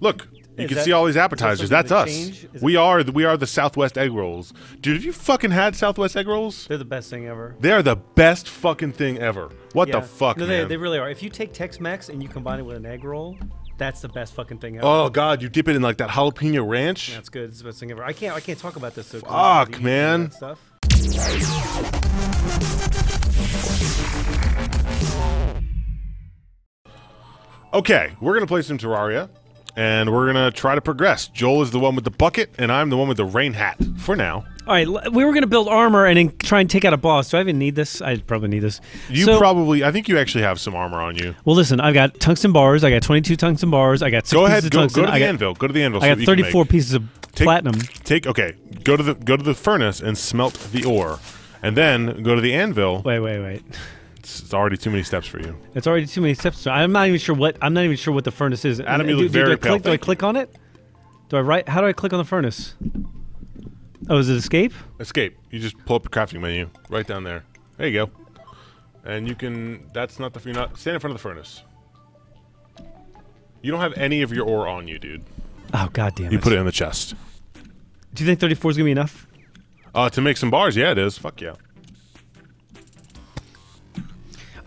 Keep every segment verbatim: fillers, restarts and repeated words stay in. Look, you is can that, see all these appetizers. That's us. We are the, we are the Southwest egg rolls, dude. Have you fucking had Southwest egg rolls? They're the best thing ever. They are the best fucking thing ever. What yeah. the fuck, no, man? They, they really are. If you take Tex-Mex and you combine it with an egg roll, that's the best fucking thing ever. Oh god, you dip it in like that jalapeno ranch. That's good. It's the best thing ever. I can't I can't talk about this. So fuck, man. Stuff. Okay, we're gonna play some Terraria. And we're gonna try to progress. Joel is the one with the bucket, and I'm the one with the rain hat for now. All right, we were gonna build armor and then try and take out a boss. Do I even need this? I probably need this. You so, probably. I think you actually have some armor on you. Well, listen, I've got tungsten bars. I got twenty-two tungsten bars. I got six go ahead, pieces of go, tungsten. Go to the got, anvil. Go to the anvil. I got so thirty-four pieces of take, platinum. Take okay. Go to the go to the furnace and smelt the ore, and then go to the anvil. Wait, wait, wait. It's already too many steps for you. It's already too many steps. So I'm not even sure what I'm not even sure what the furnace is. Adam, do, you look do, very do pale. Click, do I click on it? Do I write? How do I click on the furnace? Oh, is it escape? Escape. You just pull up the crafting menu right down there. There you go. And you can. That's not the. You're not stand in front of the furnace. You don't have any of your ore on you, dude. Oh god damn it! You put it in the chest. Do you think thirty-four is gonna be enough? Uh, to make some bars, yeah, it is. Fuck yeah.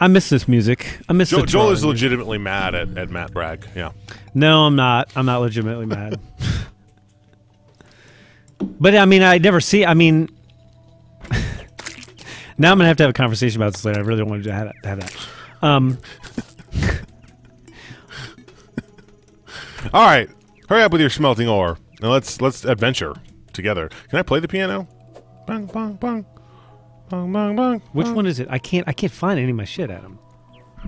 I miss this music. I miss Joel, the Joel is legitimately mad at, at Matt Bragg. Yeah. No, I'm not. I'm not legitimately mad. But I mean, I never see. I mean, now I'm gonna have to have a conversation about this later. I really wanted to have, have that. Um. All right, hurry up with your smelting ore, and let's let's adventure together. Can I play the piano? Bang, bang, bang. Bong, bong, bong, which bong. One is it? I can't. I can't find any of my shit, Adam.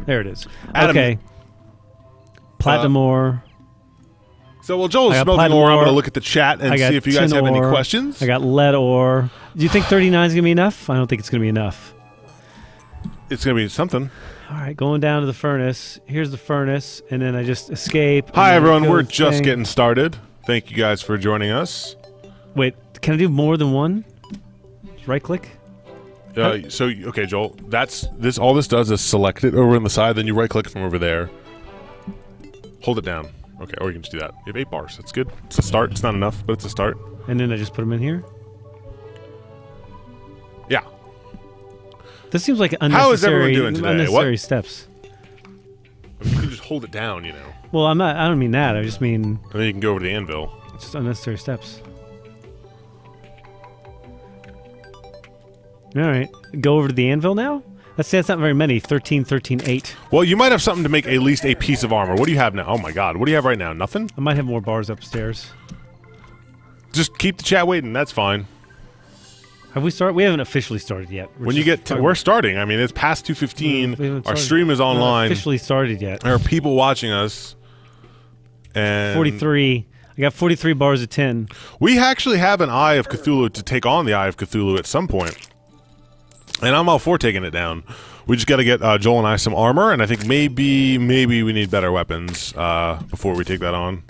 There it is. Adam, okay. Platinum uh, ore. So while Joel's smelting ore, I'm going to look at the chat and see if you guys have ore. Any questions. I got lead ore. Do you think thirty-nine is going to be enough? I don't think it's going to be enough. It's going to be something. All right, going down to the furnace. Here's the furnace, and then I just escape. Hi everyone, we're just thing. getting started. Thank you guys for joining us. Wait, can I do more than one? Just right click. Uh, so okay, Joel. That's this. All this does is select it over on the side. Then you right-click from over there. Hold it down. Okay, or you can just do that. You have eight bars. That's good. It's a start. It's not enough, but it's a start. And then I just put them in here. Yeah. This seems like unnecessary. How is everyone doing today? Unnecessary what? steps. I mean, you can just hold it down, you know. Well, I'm not. I don't mean that. I just mean. And then you can go over to the anvil. It's just unnecessary steps. All right, go over to the anvil now? Let's say that's not very many. thirteen, thirteen, eight. Well, you might have something to make at least a piece of armor. What do you have now? Oh my god, what do you have right now? Nothing? I might have more bars upstairs. Just keep the chat waiting, that's fine. Have we started? We haven't officially started yet. We're when you get to, we're starting. I mean, it's past two fifteen. Our stream is online. Not officially started yet. There are people watching us. And forty-three. I got forty-three bars of tin. We actually have an Eye of Cthulhu to take on the Eye of Cthulhu at some point. And I'm all for taking it down. We just got to get uh, Joel and I some armor, and I think maybe maybe we need better weapons uh, before we take that on.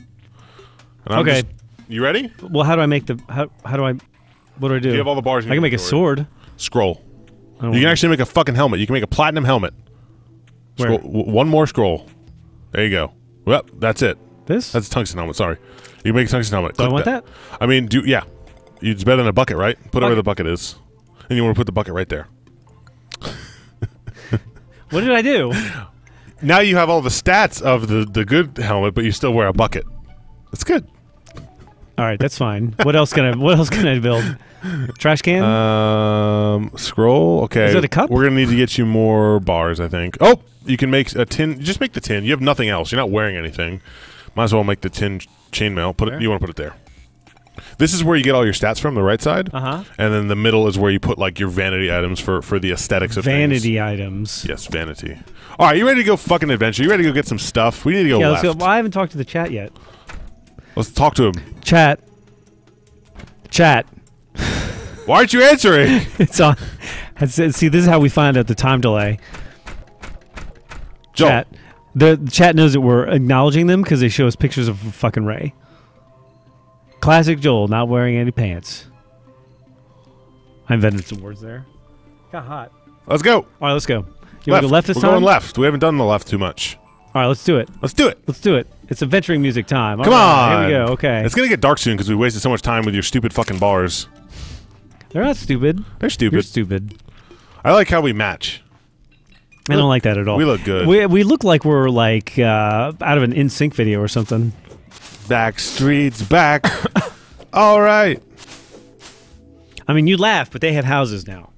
And I'm okay. Just, you ready? Well, how do I make the... How, how do I... What do I do? Do you have all the bars in I can make sword? a sword. Scroll. You can actually make a fucking helmet. You can make a platinum helmet. Scroll, w one more scroll. There you go. Well, that's it. This? That's a tungsten helmet, sorry. You can make a tungsten helmet. Do Click I want that. that? I mean, do yeah. It's better than a bucket, right? Put bucket. it where the bucket is. And you want to put the bucket right there. What did I do? Now you have all the stats of the, the good helmet, but you still wear a bucket. That's good. All right, that's fine. What else can I What else can I build? Trash can? Um, scroll. Okay. Is it a cup? We're gonna need to get you more bars, I think. Oh, you can make a tin. Just make the tin. You have nothing else. You're not wearing anything. Might as well make the tin chainmail. Put it. You want to put it there. This is where you get all your stats from, the right side. Uh-huh. And then the middle is where you put, like, your vanity items for, for the aesthetics of vanity things. Vanity items. Yes, vanity. All right, you ready to go fucking adventure? You ready to go get some stuff? We need to go yeah, left. Let's go. Well, I haven't talked to the chat yet. Let's talk to him. Chat. Chat. Why aren't you answering? It's on. See, this is how we find out the time delay. Joel. Chat. The, the chat knows that we're acknowledging them because they show us pictures of fucking Ray. Classic Joel, not wearing any pants. I invented some words there. Got hot. Let's go. All right, let's go. You want to go left this time? We're going left. We haven't done the left too much. All right, let's do it. Let's do it. Let's do it. It's adventuring music time. All Come right, on! Here we go, okay. It's gonna get dark soon because we wasted so much time with your stupid fucking bars. They're not stupid. They're stupid. You're stupid. I like how we match. I don't like that at all. We look good. We, we look like we're like uh, out of an N sync video or something. Backstreet's back. All right. I mean, you laugh, but they have houses now.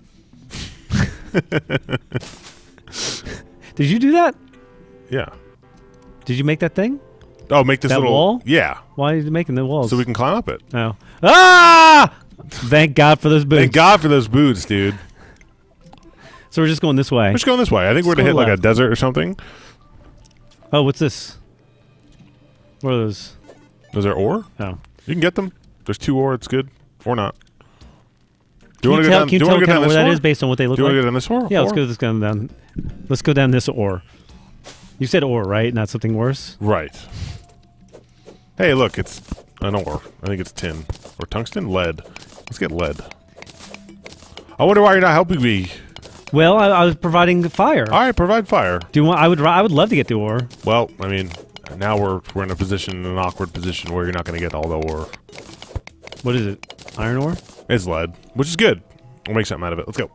Did you do that? Yeah. Did you make that thing? Oh, make this that little wall? Yeah. Why are you making the walls? So we can climb up it. Oh. Ah! Thank God for those boots. Thank God for those boots, dude. So we're just going this way. We're just going this way. I think just we're gonna hit left. Like a desert or something. Oh, what's this? What are those? Those are ore? Oh. You can get them. There's two ore, it's good. Or not. Do you want to go down, you do you tell go down this where that is based on what they look like? Do you want to go down this ore? Yeah, ore? Let's go this gun down. Let's go down this ore. You said ore, right? Not something worse? Right. Hey, look, it's an ore. I think it's tin. Or tungsten? Lead. Let's get lead. I wonder why you're not helping me. Well, I, I was providing fire. All right, provide fire. Do you want? I would. I would love to get the ore. Well, I mean, now we're we're in a position, an awkward position where you're not going to get all the ore. What is it? Iron ore? It's lead, which is good. We'll make something out of it. Let's go.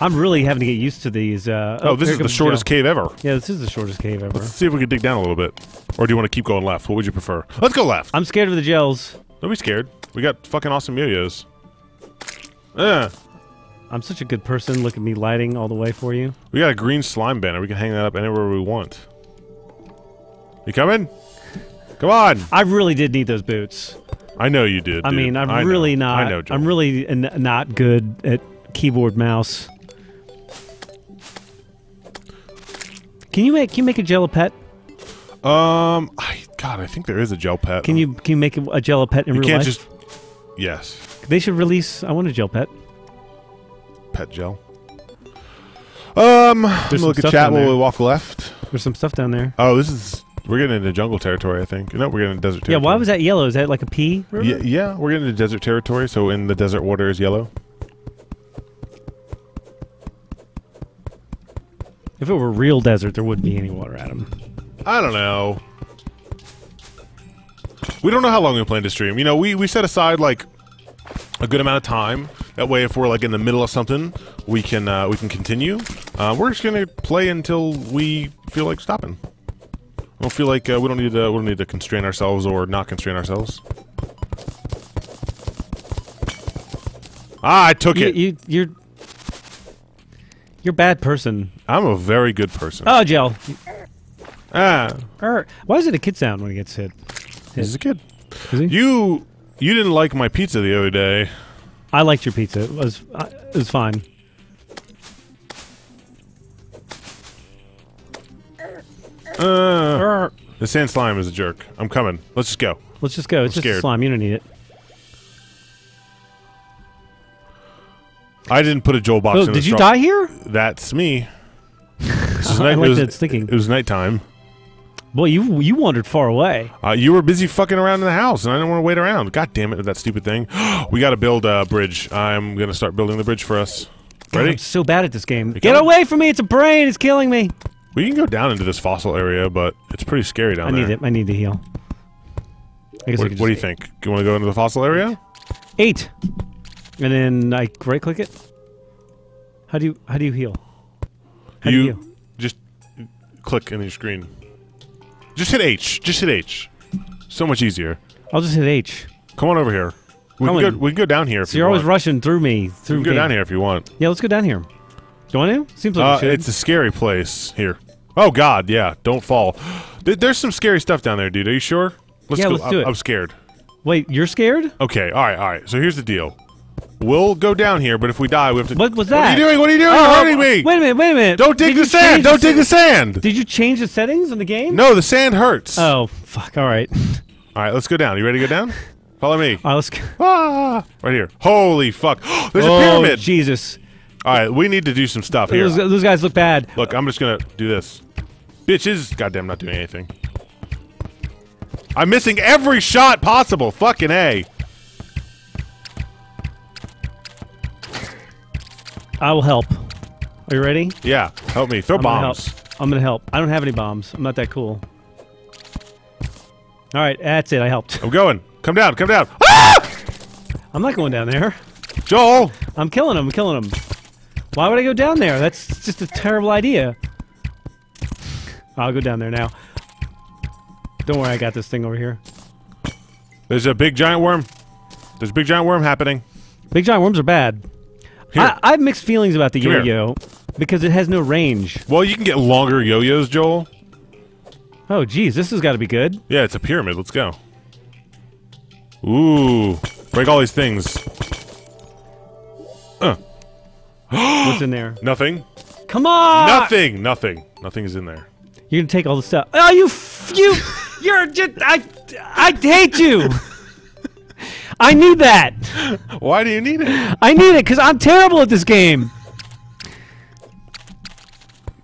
I'm really having to get used to these. Uh, oh, oh, this is the shortest cave ever. Yeah, this is the shortest cave ever. Let's see if we can dig down a little bit, or do you want to keep going left? What would you prefer? Let's go left. I'm scared of the gels. Don't be scared. We got fucking awesome yo-yos. Yeah. I'm such a good person. Look at me lighting all the way for you. We got a green slime banner. We can hang that up anywhere we want. You coming? Come on! I really did need those boots. I know you did. I dude. mean, I'm I really know. not. I know, Joel. I'm really n not good at keyboard mouse. Can you make? Can you make a gel pet? Um, I God, I think there is a gel pet. Can you? Can you make a gel pet in you real can't life? Just. Yes. They should release. I want a gel pet. Pet gel. Um, I'm gonna look at chat while we walk left. There's some stuff down there. Oh, this is... We're getting into jungle territory, I think. No, we're getting into desert territory. Yeah, why was that yellow? Is that like a pea? Yeah, yeah, we're getting into desert territory, so in the desert water is yellow. If it were real desert, there wouldn't be any water, Adam. I don't know. We don't know how long we plan to stream. You know, we, we set aside, like, a good amount of time. That way, if we're like in the middle of something, we can uh, we can continue. Uh, we're just gonna play until we feel like stopping. I don't feel like uh, we don't need to we don't need to constrain ourselves or not constrain ourselves. Ah, I took you, it. You, you're you're a bad person. I'm a very good person. Oh, Joel. Ah. Why is it a kid sound when he gets hit? hit? He's a kid. Is he? You you didn't like my pizza the other day. I liked your pizza. It was uh, it was fine. Uh, the sand slime is a jerk. I'm coming. Let's just go. Let's just go. It's I'm just a slime. You don't need it. I didn't put a Joel box. Oh, in the did you straw. die here? That's me. was night, I like it was, that stinking. It was nighttime. Boy, you you wandered far away. Uh, you were busy fucking around in the house, and I didn't want to wait around. God damn it with that stupid thing. We got to build a bridge. I'm going to start building the bridge for us. Ready? God, I'm so bad at this game. You Get coming? away from me! It's a brain! It's killing me! We can go down into this fossil area, but it's pretty scary down I there. I need it. I need to heal. I guess what I what do you eat. think? You want to go into the fossil area? Eight! And then I right-click it? How do you, how do you heal? How you do you heal? Just click in your screen. Just hit H. Just hit H. So much easier. I'll just hit H. Come on over here. We, can go, we can go down here if so you want. So you're always rushing through me. Through we can go down here if you want. Yeah, let's go down here. Do you want to? Seems like uh, it's a scary place here. Oh, God, yeah. Don't fall. There's some scary stuff down there, dude. Are you sure? Let's yeah, go. let's do it. I'm scared. Wait, you're scared? Okay, all right, all right. So here's the deal. We'll go down here, but if we die, we have to... What was that? What are you doing? What are you doing? Oh, you're hurting me! Wait a minute, wait a minute! Don't dig the sand! Don't dig the sand! Did you change the settings in the game? No, the sand hurts. Oh, fuck. All right. All right, let's go down. You ready to go down? Follow me. All right, let's go. Ah! Right here. Holy fuck. There's oh, a pyramid! Jesus. All right, we need to do some stuff here. Those, those guys look bad. Look, I'm just gonna do this. Bitches! Goddamn, I'm not doing anything. I'm missing every shot possible! Fucking A. I will help. Are you ready? Yeah, help me. Throw I'm bombs. Gonna I'm gonna help. I don't have any bombs. I'm not that cool. All right, that's it. I helped. I'm going. Come down. Come down. Ah! I'm not going down there. Joel! I'm killing him. I'm killing him. Why would I go down there? That's just a terrible idea. I'll go down there now. Don't worry, I got this thing over here. There's a big giant worm. There's a big giant worm happening. Big giant worms are bad. I, I have mixed feelings about the yo-yo because it has no range. Well, you can get longer yo-yos, Joel. Oh, geez, this has got to be good. Yeah, it's a pyramid. Let's go. Ooh, break all these things. Uh. What's in there? Nothing. Come on! Nothing, nothing. Nothing is in there. You're gonna take all the stuff. Oh, you, f you, you're just, I, I hate you. I need that. Why do you need it? I need it because I'm terrible at this game.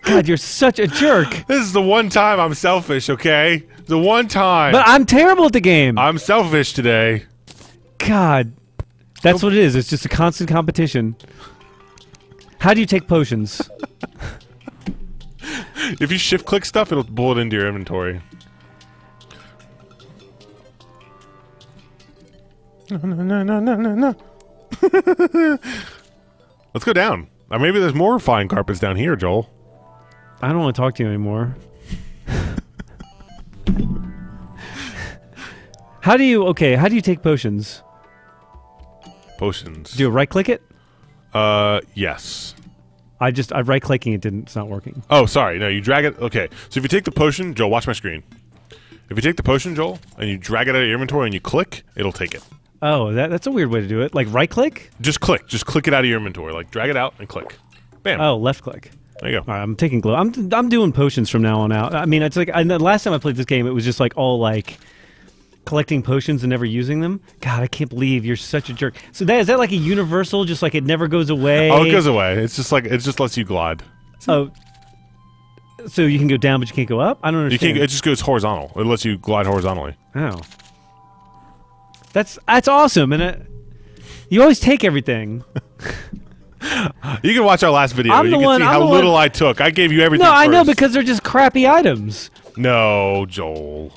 God, you're such a jerk. This is the one time I'm selfish, okay? The one time. But I'm terrible at the game. I'm selfish today. God, that's what it is. It's just a constant competition. How do you take potions? If you shift-click stuff, it'll pull it into your inventory. No, no, no, no, no, no. Let's go down. Or maybe there's more fine carpets down here, Joel. I don't want to talk to you anymore. How do you... Okay, how do you take potions? Potions. Do you right-click it? Uh, yes. I just, I right-clicking it didn't, it's not working. Oh, sorry, no, you drag it, okay. So if you take the potion, Joel, watch my screen. If you take the potion, Joel, and you drag it out of your inventory and you click, it'll take it. Oh, that, that's a weird way to do it. Like, right-click? Just click, just click it out of your inventory. Like, drag it out and click. Bam. Oh, left-click. There you go. All right, I'm taking glow. I'm, I'm doing potions from now on out. I mean, it's like, I, the last time I played this game, it was just like, all like, collecting potions and never using them? God, I can't believe you're such a jerk. So that is that like a universal, just like it never goes away? Oh, it goes away. It's just like, it just lets you glide. So, oh. So you can go down, but you can't go up? I don't understand. You can't, it just goes horizontal. It lets you glide horizontally. Oh. That's, that's awesome, and it, you always take everything. You can watch our last video. I'm you can one, see I'm how little one. I took. I gave you everything No, first. I know, because they're just crappy items. No, Joel.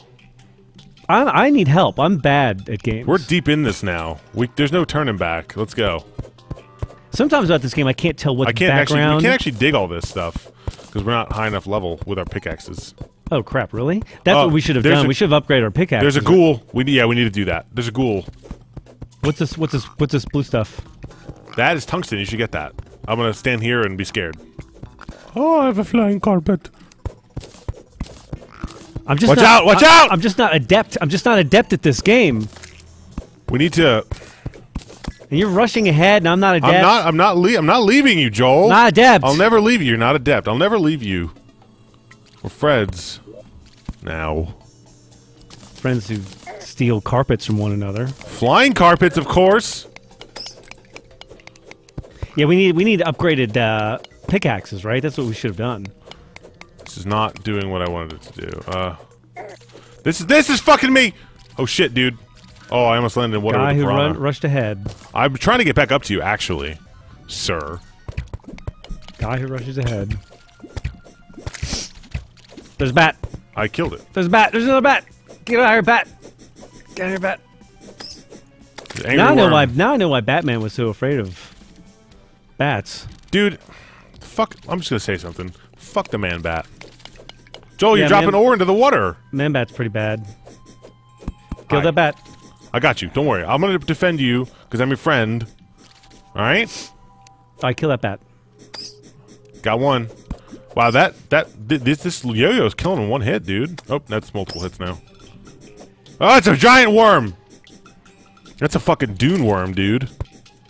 I need help. I'm bad at games. We're deep in this now. We, there's no turning back. Let's go. Sometimes about this game, I can't tell what's background. Actually, we can't actually dig all this stuff because we're not high enough level with our pickaxes. Oh crap! Really? That's uh, what we should have done. A, we should have upgraded our pickaxes. There's a ghoul. We yeah, we need to do that. There's a ghoul. What's this? What's this? What's this blue stuff? That is tungsten. You should get that. I'm gonna stand here and be scared. Oh, I have a flying carpet. I'm just watch not, out! Watch I, out! I'm just not adept. I'm just not adept at this game. We need to. And you're rushing ahead, and I'm not adept. I'm not. I'm not. Le I'm not leaving you, Joel. Not adept. I'll never leave you. You're not adept. I'll never leave you. We're friends now. Friends who steal carpets from one another. Flying carpets, of course. Yeah, we need. We need upgraded uh, pickaxes, right? That's what we should have done. This is not doing what I wanted it to do. Uh, this is this is fucking me. Oh shit, dude. Oh, I almost landed in water. Guy with the piranha. Who run, rushed ahead. I'm trying to get back up to you, actually, sir. Guy who rushes ahead. There's a bat. I killed it. There's a bat. There's another bat. Get out of here, bat. Get out of here, bat. Now I know why. Now I know why Batman was so afraid of bats. Dude, fuck. I'm just gonna say something. Fuck the man bat. Joel, yeah, you're dropping ore into the water. Man bat's pretty bad. Kill right. that bat. I got you. Don't worry. I'm going to defend you because I'm your friend. All right? All right, kill that bat. Got one. Wow, that that th this this yo-yo is killing in one hit, dude. Oh, that's multiple hits now. Oh, it's a giant worm. That's a fucking Dune worm, dude.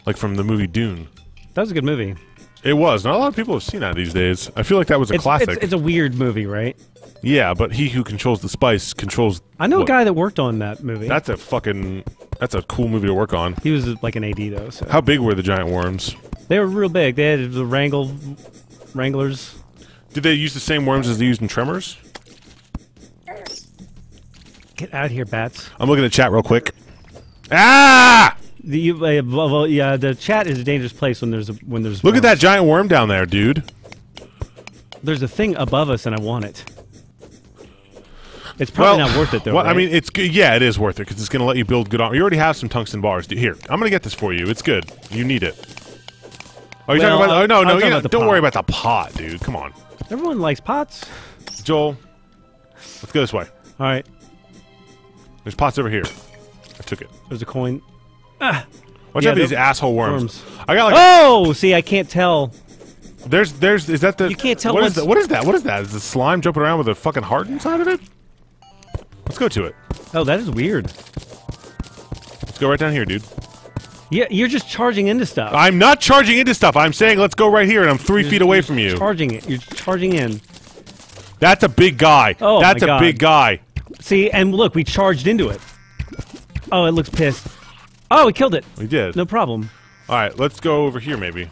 Like from the movie Dune. That was a good movie. It was. Not a lot of people have seen that these days. I feel like that was a it's, classic. It's, it's a weird movie, right? Yeah, but he who controls the spice controls... I know what? A guy that worked on that movie. That's a fucking... That's a cool movie to work on. He was like an A D, though. So. How big were the giant worms? They were real big. They had the wrangle... Wranglers. Did they use the same worms as they used in Tremors? Get out of here, bats. I'm looking at chat real quick. Ah! The uh, well, yeah, the chat is a dangerous place when there's a, when there's. Look worms. At that giant worm down there, dude. There's a thing above us, and I want it. It's probably well, not worth it, though. Well, right? I mean, it's good. Yeah, it is worth it because it's going to let you build good armor. You already have some tungsten bars. Here, I'm going to get this for you. It's good. You need it. Are you well, talking about? Oh, no, no. You know, don't pot. worry about the pot, dude. Come on. Everyone likes pots. Joel, let's go this way. All right. There's pots over here. I took it. There's a coin. Ah. Watch yeah, out for these asshole worms. worms. I got like. Oh, see, I can't tell. There's, there's, is that the? You can't tell. What is that? What is that? What is that? Is the slime jumping around with a fucking heart inside of it? Let's go to it. Oh, that is weird. Let's go right down here, dude. Yeah, you're just charging into stuff. I'm not charging into stuff. I'm saying let's go right here, and I'm three you're feet away from you. Charging it. You're charging in. That's a big guy. Oh, that's my God. a big guy. See, and look, we charged into it. Oh, it looks pissed. Oh, we killed it. We did. No problem. All right, let's go over here, maybe.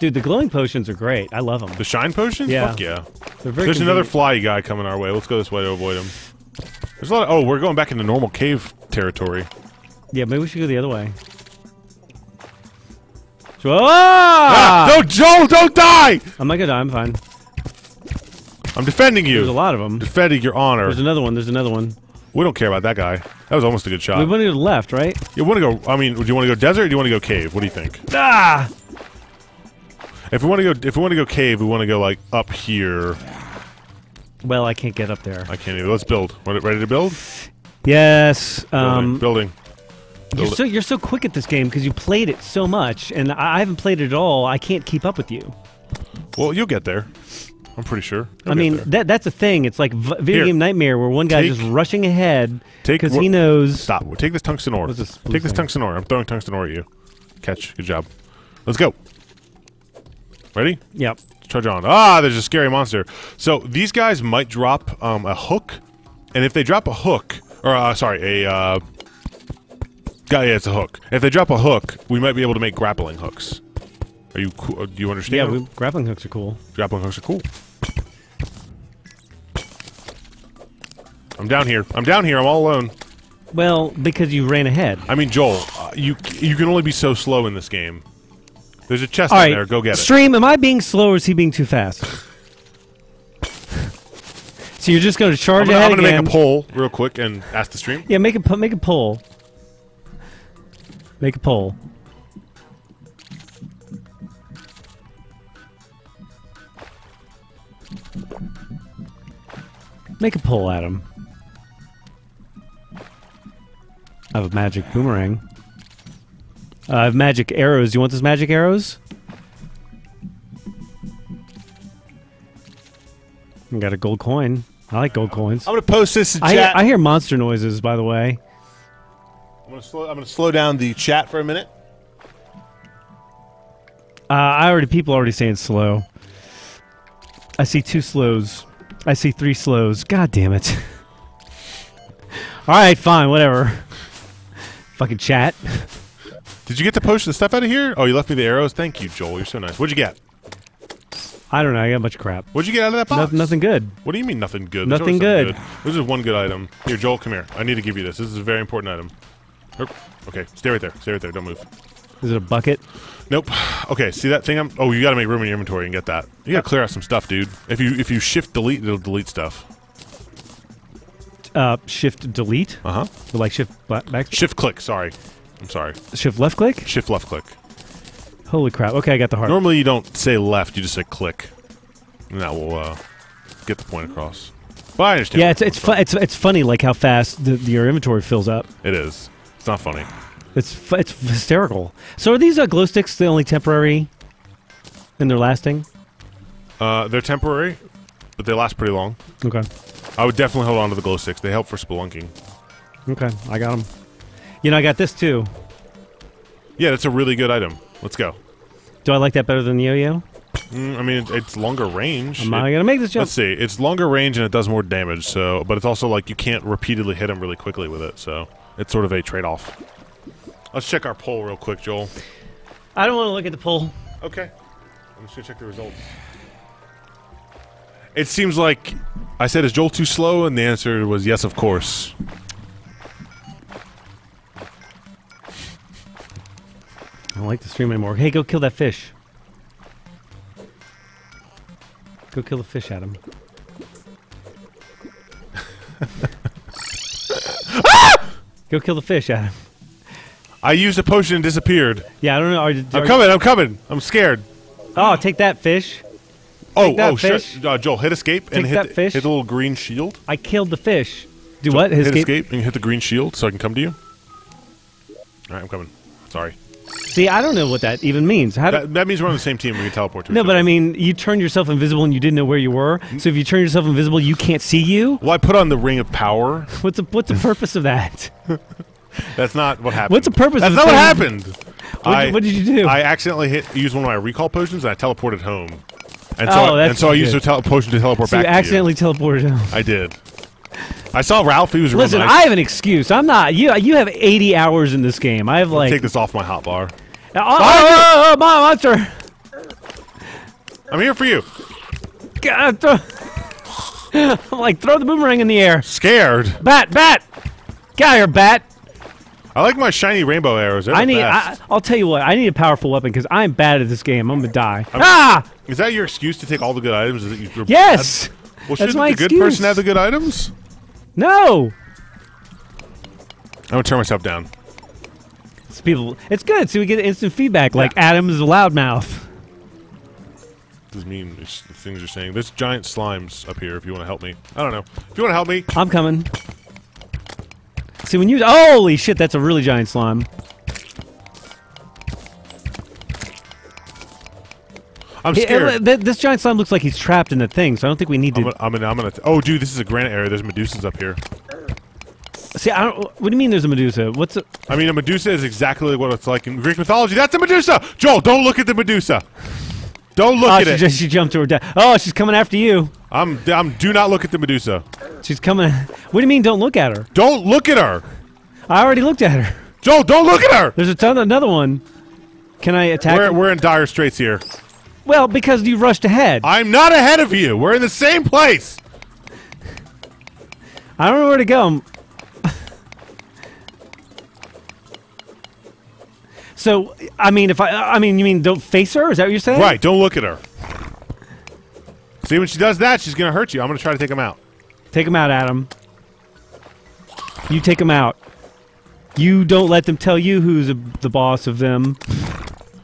Dude, the glowing potions are great. I love them. The shine potions? Yeah. Fuck yeah. They're very There's convenient. Another fly guy coming our way. Let's go this way to avoid him. There's a lot of- oh, we're going back into normal cave territory. Yeah, maybe we should go the other way. Joel! Ah! No, Joel, don't die! I'm not gonna die, I'm fine. I'm defending you. There's a lot of them. Defending your honor. There's another one, there's another one. We don't care about that guy. That was almost a good shot. We want to go to the left, right? You want to go- I mean, do you want to go desert or do you want to go cave? What do you think? Ah! If we want to go, if we want to go cave, we want to go like up here. Well, I can't get up there. I can't either. Let's build. Ready to build? Yes. Um, building. building. Build you're so you're so quick at this game because you played it so much, and I haven't played it at all. I can't keep up with you. Well, you'll get there. I'm pretty sure. You'll I mean, that that's a thing. It's like v video here. game nightmare where one guy take, just rushing ahead because he knows. Stop. Take this tungsten ore. This take thing? this tungsten ore. I'm throwing tungsten ore at you. Catch. Good job. Let's go. Ready? Yep. Charge on. Ah, there's a scary monster. So these guys might drop um, a hook, and if they drop a hook, or uh, sorry, a uh, guy, yeah, it's a hook. If they drop a hook, we might be able to make grappling hooks. Are you? Do you understand? Yeah, we, grappling hooks are cool. Grappling hooks are cool. I'm down here. I'm down here. I'm all alone. Well, because you ran ahead. I mean, Joel, uh, you you can only be so slow in this game. There's a chest right. in there. Go get it. Stream, am I being slow or is he being too fast? So you're just going to charge I'm gonna, ahead I'm going to make a poll real quick and ask the stream. Yeah, make a make a poll. Make a poll. Make a poll, Adam. I have a magic boomerang. I uh, have magic arrows. You want those magic arrows? I got a gold coin. I like gold coins. I'm gonna post this in I chat. Hear, I hear monster noises, by the way. I'm gonna slow. I'm gonna slow down the chat for a minute. Uh, I already. People are already saying slow. I see two slows. I see three slows. God damn it! All right, fine, whatever. Fucking chat. Did you get to push the stuff out of here? Oh, you left me the arrows? Thank you, Joel. You're so nice. What'd you get? I don't know. I got a bunch of crap. What'd you get out of that box? No, nothing good. What do you mean nothing good? Nothing good. good. This is one good item. Here, Joel, come here. I need to give you this. This is a very important item. Oop. Okay, stay right there. Stay right there. Don't move. Is it a bucket? Nope. Okay, see that thing? I'm oh, you got to make room in your inventory and get that. You got to clear out some stuff, dude. If you if you shift delete, it'll delete stuff. Uh, shift delete? Uh-huh. Like shift back? Shift click, sorry. I'm sorry. Shift left click? Shift left click. Holy crap. Okay, I got the heart. Normally you don't say left, you just say click. And that will uh, get the point across. But I understand. Yeah, it's it's, fu it's it's funny like how fast the, the, your inventory fills up. It is. It's not funny. It's fu it's hysterical. So are these uh, glow sticks the only temporary and they're lasting? Uh, they're temporary, but they last pretty long. Okay. I would definitely hold on to the glow sticks. They help for spelunking. Okay, I got them. You know, I got this too. Yeah, that's a really good item. Let's go. Do I like that better than the yo-yo? Mm, I mean, it, it's longer range. Am I gonna make this jump? Let's see. It's longer range and it does more damage. So, but it's also like you can't repeatedly hit him really quickly with it. So it's sort of a trade-off. Let's check our poll real quick, Joel. I don't want to look at the poll. Okay. I'm just gonna check the results. It seems like I said, "Is Joel too slow?" And the answer was yes, of course. I don't like the stream anymore. Hey, go kill that fish. Go kill the fish, Adam. Ah! Go kill the fish, Adam. I used a potion and disappeared. Yeah, I don't know. Are, are, I'm coming. I'm coming. I'm scared. Oh, take that fish. Oh, that oh, shit. Uh, Joel, hit escape take and hit that the, fish. hit the little green shield. I killed the fish. Do Joel, what? Hit escape? escape and hit the green shield so I can come to you. All right, I'm coming. Sorry. See, I don't know what that even means. How that, that means we're on the same team. We can teleport to no, each other. No, but I mean, you turned yourself invisible and you didn't know where you were. So if you turn yourself invisible, you can't see you? Well, I put on the ring of power. What's the, what's the purpose of that? That's not what happened. What's the purpose That's of That's not thing? what happened! What, I, what did you do? I accidentally hit, used one of my recall potions and I teleported home. And so, oh, I, that's and so I used a tele potion to teleport so back you to you. accidentally teleported home. I did. I saw Ralph. He was real Listen, nice. I have an excuse. I'm not. You You have eighty hours in this game. I have like. Take this off my hot bar. Oh, oh, oh, oh, my monster! I'm here for you. God, I'm like, throw the boomerang in the air. Scared. Bat, bat! Get out of here, bat! I like my shiny rainbow arrows. They're I the need. Best. I, I'll tell you what. I need a powerful weapon because I'm bad at this game. I'm gonna die. I'm, ah! Is that your excuse to take all the good items? Is that you, yes. Bad? Well, shouldn't the excuse. good person have the good items? No! I'm gonna turn myself down. It's people. It's good, so we get instant feedback, yeah. like Adam's loudmouth. Doesn't mean it's the things you're saying. There's giant slimes up here if you want to help me. I don't know. If you want to help me. I'm coming. See, when you. Holy shit, that's a really giant slime. I'm scared. It, it, this giant slime looks like he's trapped in the thing, so I don't think we need to. I'm gonna, I'm gonna, I'm gonna oh, dude, this is a granite area. There's medusas up here. See, I don't. What do you mean? There's a medusa? What's? A I mean, a medusa is exactly what it's like in Greek mythology. That's a medusa. Joel, don't look at the medusa. Don't look oh, at she it. Just, she jumped to her death. Oh, she's coming after you. I'm. I'm. Do not look at the medusa. She's coming. What do you mean? Don't look at her. Don't look at her. I already looked at her. Joel, don't look at her. There's a ton. Another one. Can I attack? We're, we're in dire straits here. Well, because you rushed ahead. I'm not ahead of you. We're in the same place. I don't know where to go. So, I mean, if I, I mean, you mean don't face her? Is that what you're saying? Right. Don't look at her. See, when she does that, she's gonna hurt you. I'm gonna try to take him out. Take him out, Adam. You take him out. You don't let them tell you who's a, the boss of them.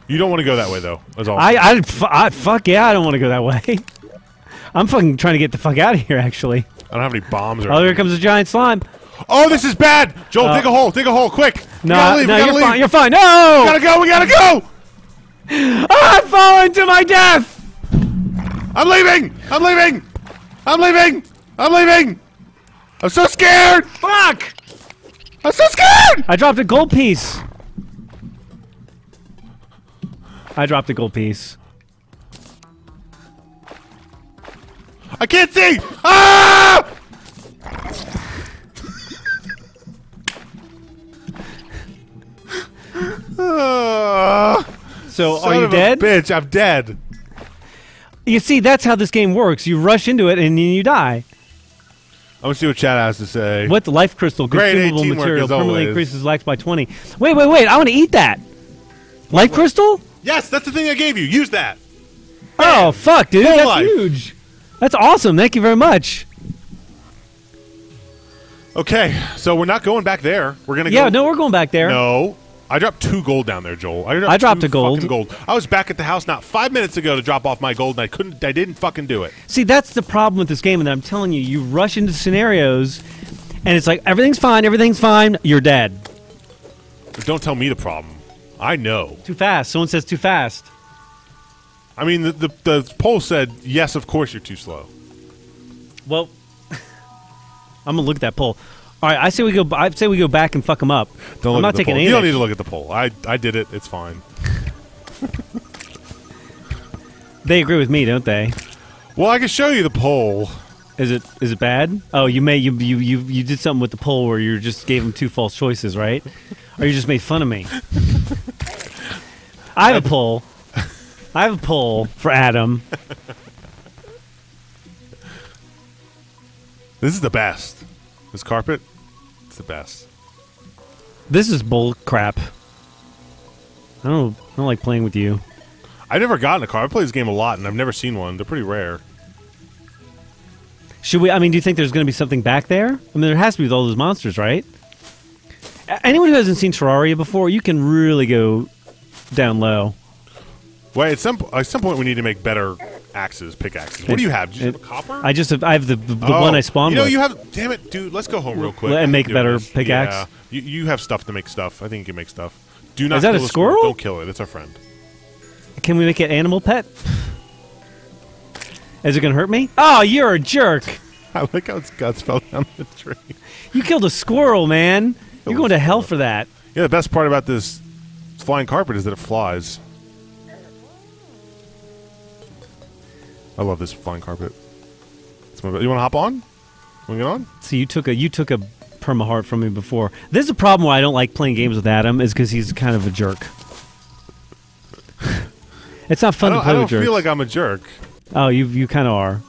You don't want to go that way, though. As all I, I, I, fuck yeah, I don't want to go that way. I'm fucking trying to get the fuck out of here, actually. I don't have any bombs or anything. Oh, here comes a giant slime. Oh, this is bad! Joel, uh, dig a hole, dig a hole, quick! No, nah, no, nah, you're leave. fine, you're fine, no! We gotta go, we gotta go! I'm falling to my death! I'm leaving! I'm leaving! I'm leaving! I'm leaving! I'm so scared! Fuck! I'm so scared! I dropped a gold piece. I dropped a gold piece. I can't see! Ah! uh, so are you dead? Bitch, I'm dead. You see, that's how this game works. You rush into it and then you die. I'm gonna see what chat has to say. What the life crystal? Consumable material permanently increases life by twenty. Wait, wait, wait! I want to eat that. Life what? crystal? Yes, that's the thing I gave you. Use that. Oh, Man. fuck, dude. Full that's life. huge. That's awesome. Thank you very much. Okay, so we're not going back there. We're going to yeah, go. Yeah, no, we're going back there. No. I dropped two gold down there, Joel. I dropped, I dropped two a gold. gold. I was back at the house not five minutes ago to drop off my gold, and I couldn't. I didn't fucking do it. See, that's the problem with this game, and I'm telling you, you rush into scenarios, and it's like, everything's fine, everything's fine, you're dead. Don't tell me the problem. I know. Too fast. Someone says too fast. I mean, the the, the poll said, yes, of course you're too slow. Well, I'm going to look at that poll. All right, I say we go I say we go back and fuck them up. Don't I'm look not at the taking poll. You don't need to look at the poll. I, I did it. It's fine. They agree with me, don't they? Well, I can show you the poll. Is it is it bad? Oh, you may you you you, you did something with the poll where you just gave them two false choices, right? Or you just made fun of me. I have a poll. I have a poll for Adam. This is the best. This carpet, it's the best. This is bull crap. I don't, I don't like playing with you. I've never gotten a car. I play this game a lot, and I've never seen one. They're pretty rare. Should we? I mean, do you think there's going to be something back there? I mean, there has to be with all those monsters, right? Anyone who hasn't seen Terraria before, you can really go down low. Well, at some at some point, we need to make better axes, pickaxes. What do you have? Do you it, have a copper? I just have. I have the the, the oh, one I spawned. You know, with. You have. Damn it, dude! Let's go home real quick and make better this. pickaxe. Yeah. You you have stuff to make stuff. I think you can make stuff. Do not. Is that a squirrel? squirrel? Don't kill it. It's our friend. Can we make it animal pet? Is it gonna hurt me? Oh, you're a jerk! I like how its guts fell down the tree. You killed a squirrel, man. You're going to hell for that. Yeah, the best part about this flying carpet is that it flies. I love this flying carpet. It's my, you want to hop on? Want to get on? So you took a you took a perma heart from me before. This is a problem why I don't like playing games with Adam is because he's kind of a jerk. It's not fun to play with jerks. I don't feel like I'm a jerk. Oh, you you kind of are.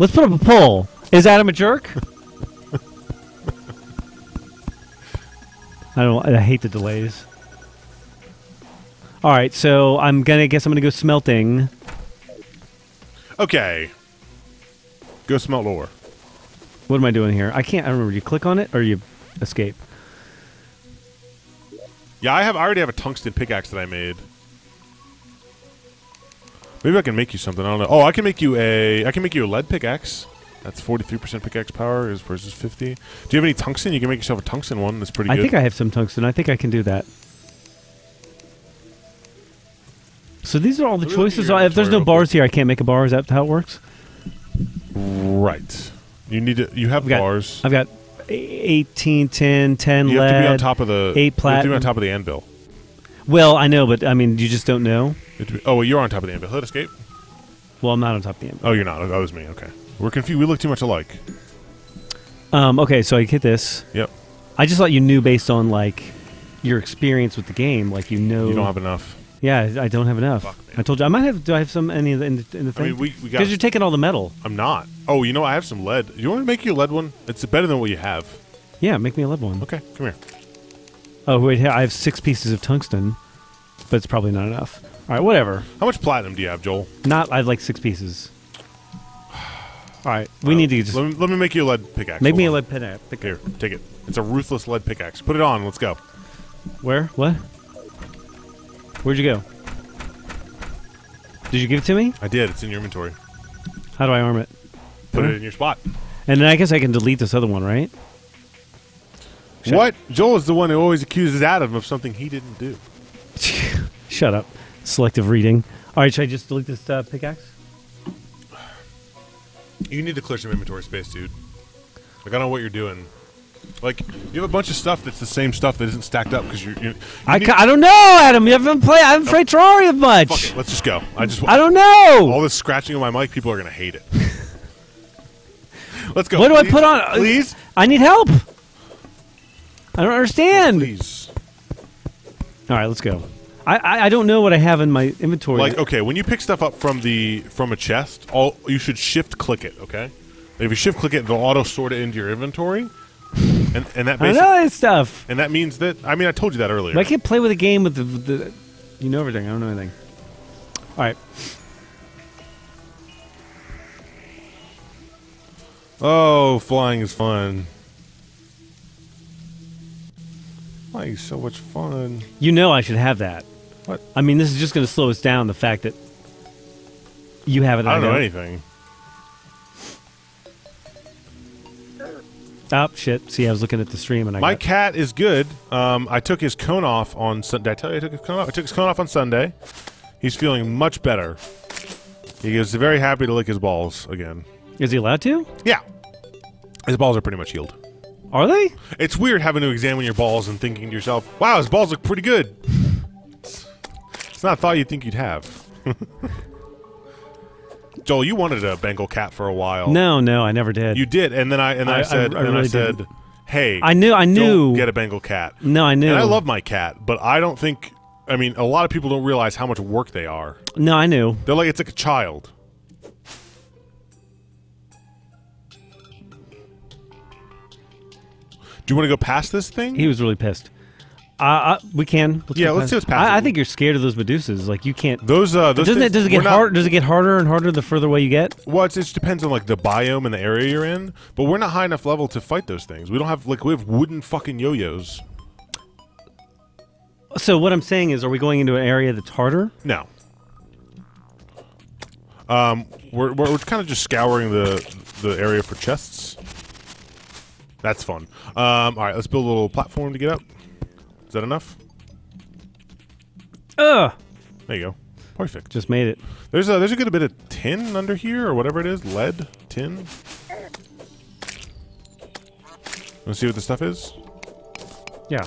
Let's put up a poll. Is Adam a jerk? I don't. I hate the delays. All right, so I'm gonna guess I'm gonna go smelting. Okay. Go smelt ore. What am I doing here? I can't. I remember. You click on it or you escape. Yeah, I have. I already have a tungsten pickaxe that I made. Maybe I can make you something. I don't know. Oh, I can make you a. I can make you a lead pickaxe. That's forty-three percent pickaxe power is versus fifty. Do you have any tungsten? You can make yourself a tungsten one. That's pretty good. I think I have some tungsten. I think I can do that. So these are all the choices. If there's no bars here, I can't make a bar. Is that how it works? Right. You need to. You have bars. I've got eighteen, ten, ten lead. You have to be on top of the eight platinum. You have to be on top of the anvil. Well, I know, but I mean, you just don't know. Oh, well, you're on top of the anvil. Let escape. Well, I'm not on top of the anvil. Oh, you're not. That was me. Okay. We're confused. We look too much alike. Um, okay, so I hit this. Yep. I just thought you knew based on, like, your experience with the game. Like, you know. You don't have enough. Yeah, I don't have enough. Fuck, man. I told you. I might have. Do I have some any in the, in the thing? I mean, we, we got. Because you're taking all the metal. I'm not. Oh, you know, I have some lead. You want to make you a lead one? It's better than what you have. Yeah, make me a lead one. Okay, come here. Oh, wait. I have six pieces of tungsten, but it's probably not enough. All right, whatever. How much platinum do you have, Joel? Not, I have like six pieces. All right, we uh, need to just... Let me, let me make you a lead pickaxe. Make Hold me on. a lead pickaxe. Pick Here, take it. It's a ruthless lead pickaxe. Put it on, let's go. Where? What? Where'd you go? Did you give it to me? I did, it's in your inventory. How do I arm it? Put huh? it in your spot. And then I guess I can delete this other one, right? Shut what? Up. Joel is the one who always accuses Adam of something he didn't do. Shut up. Selective reading. All right, should I just delete this uh, pickaxe? You need to clear some inventory space, dude. Like, I don't know what you're doing. Like, you have a bunch of stuff that's the same stuff that isn't stacked up because you're. you're you I, ca I don't know, Adam. You haven't played. I haven't played Terraria much. Fuck it. Let's just go. I just. I don't know. All this scratching on my mic, people are gonna hate it. Let's go. What do please? I put on? Please. I need help. I don't understand. Oh, please. All right, let's go. I, I don't know what I have in my inventory. Like, okay, when you pick stuff up from the from a chest, all you should shift click it, okay? If you shift click it, they'll auto sort it into your inventory. And and that basically I know that stuff. And that means that I mean I told you that earlier. But I can't play with a game with the, the you know everything, I don't know anything. All right. Oh, flying is fun. Flying is so much fun. You know I should have that. What? I mean, this is just going to slow us down, the fact that you have it. I don't know anything. Oh, shit. See, I was looking at the stream and I My got cat is good. Um, I took his cone off on Sunday. Did I tell you I took his cone off? I took his cone off on Sunday. He's feeling much better. He is very happy to lick his balls again. Is he allowed to? Yeah. His balls are pretty much healed. Are they? It's weird having to examine your balls and thinking to yourself, wow, his balls look pretty good. It's not a thought you'd think you'd have. Joel, you wanted a Bengal cat for a while. No, no, I never did. You did, and then I and then I, I said, I, I and really I said, didn't. hey, I knew, I knew, don't get a Bengal cat. No, I knew. And I love my cat, but I don't think. I mean, a lot of people don't realize how much work they are. No, I knew. They're like it's like a child. Do you want to go past this thing? He was really pissed. Uh, we can. Let's yeah, let's past. see what's passing. I, I think you're scared of those Medusas. Like you can't. Those. Uh, those doesn't things, it? Does it get hard? Not, does it get harder and harder the further away you get? Well, it's, it depends on like the biome and the area you're in. But we're not high enough level to fight those things. We don't have like we have wooden fucking yo-yos. So what I'm saying is, are we going into an area that's harder? No. Um, we're we're, we're kind of just scouring the the area for chests. That's fun. Um, all right, let's build a little platform to get up. Is that enough? Ugh. There you go. Perfect. Just made it. There's a there's a good bit of tin under here or whatever it is. Lead, tin. Let's see what the stuff is. Yeah.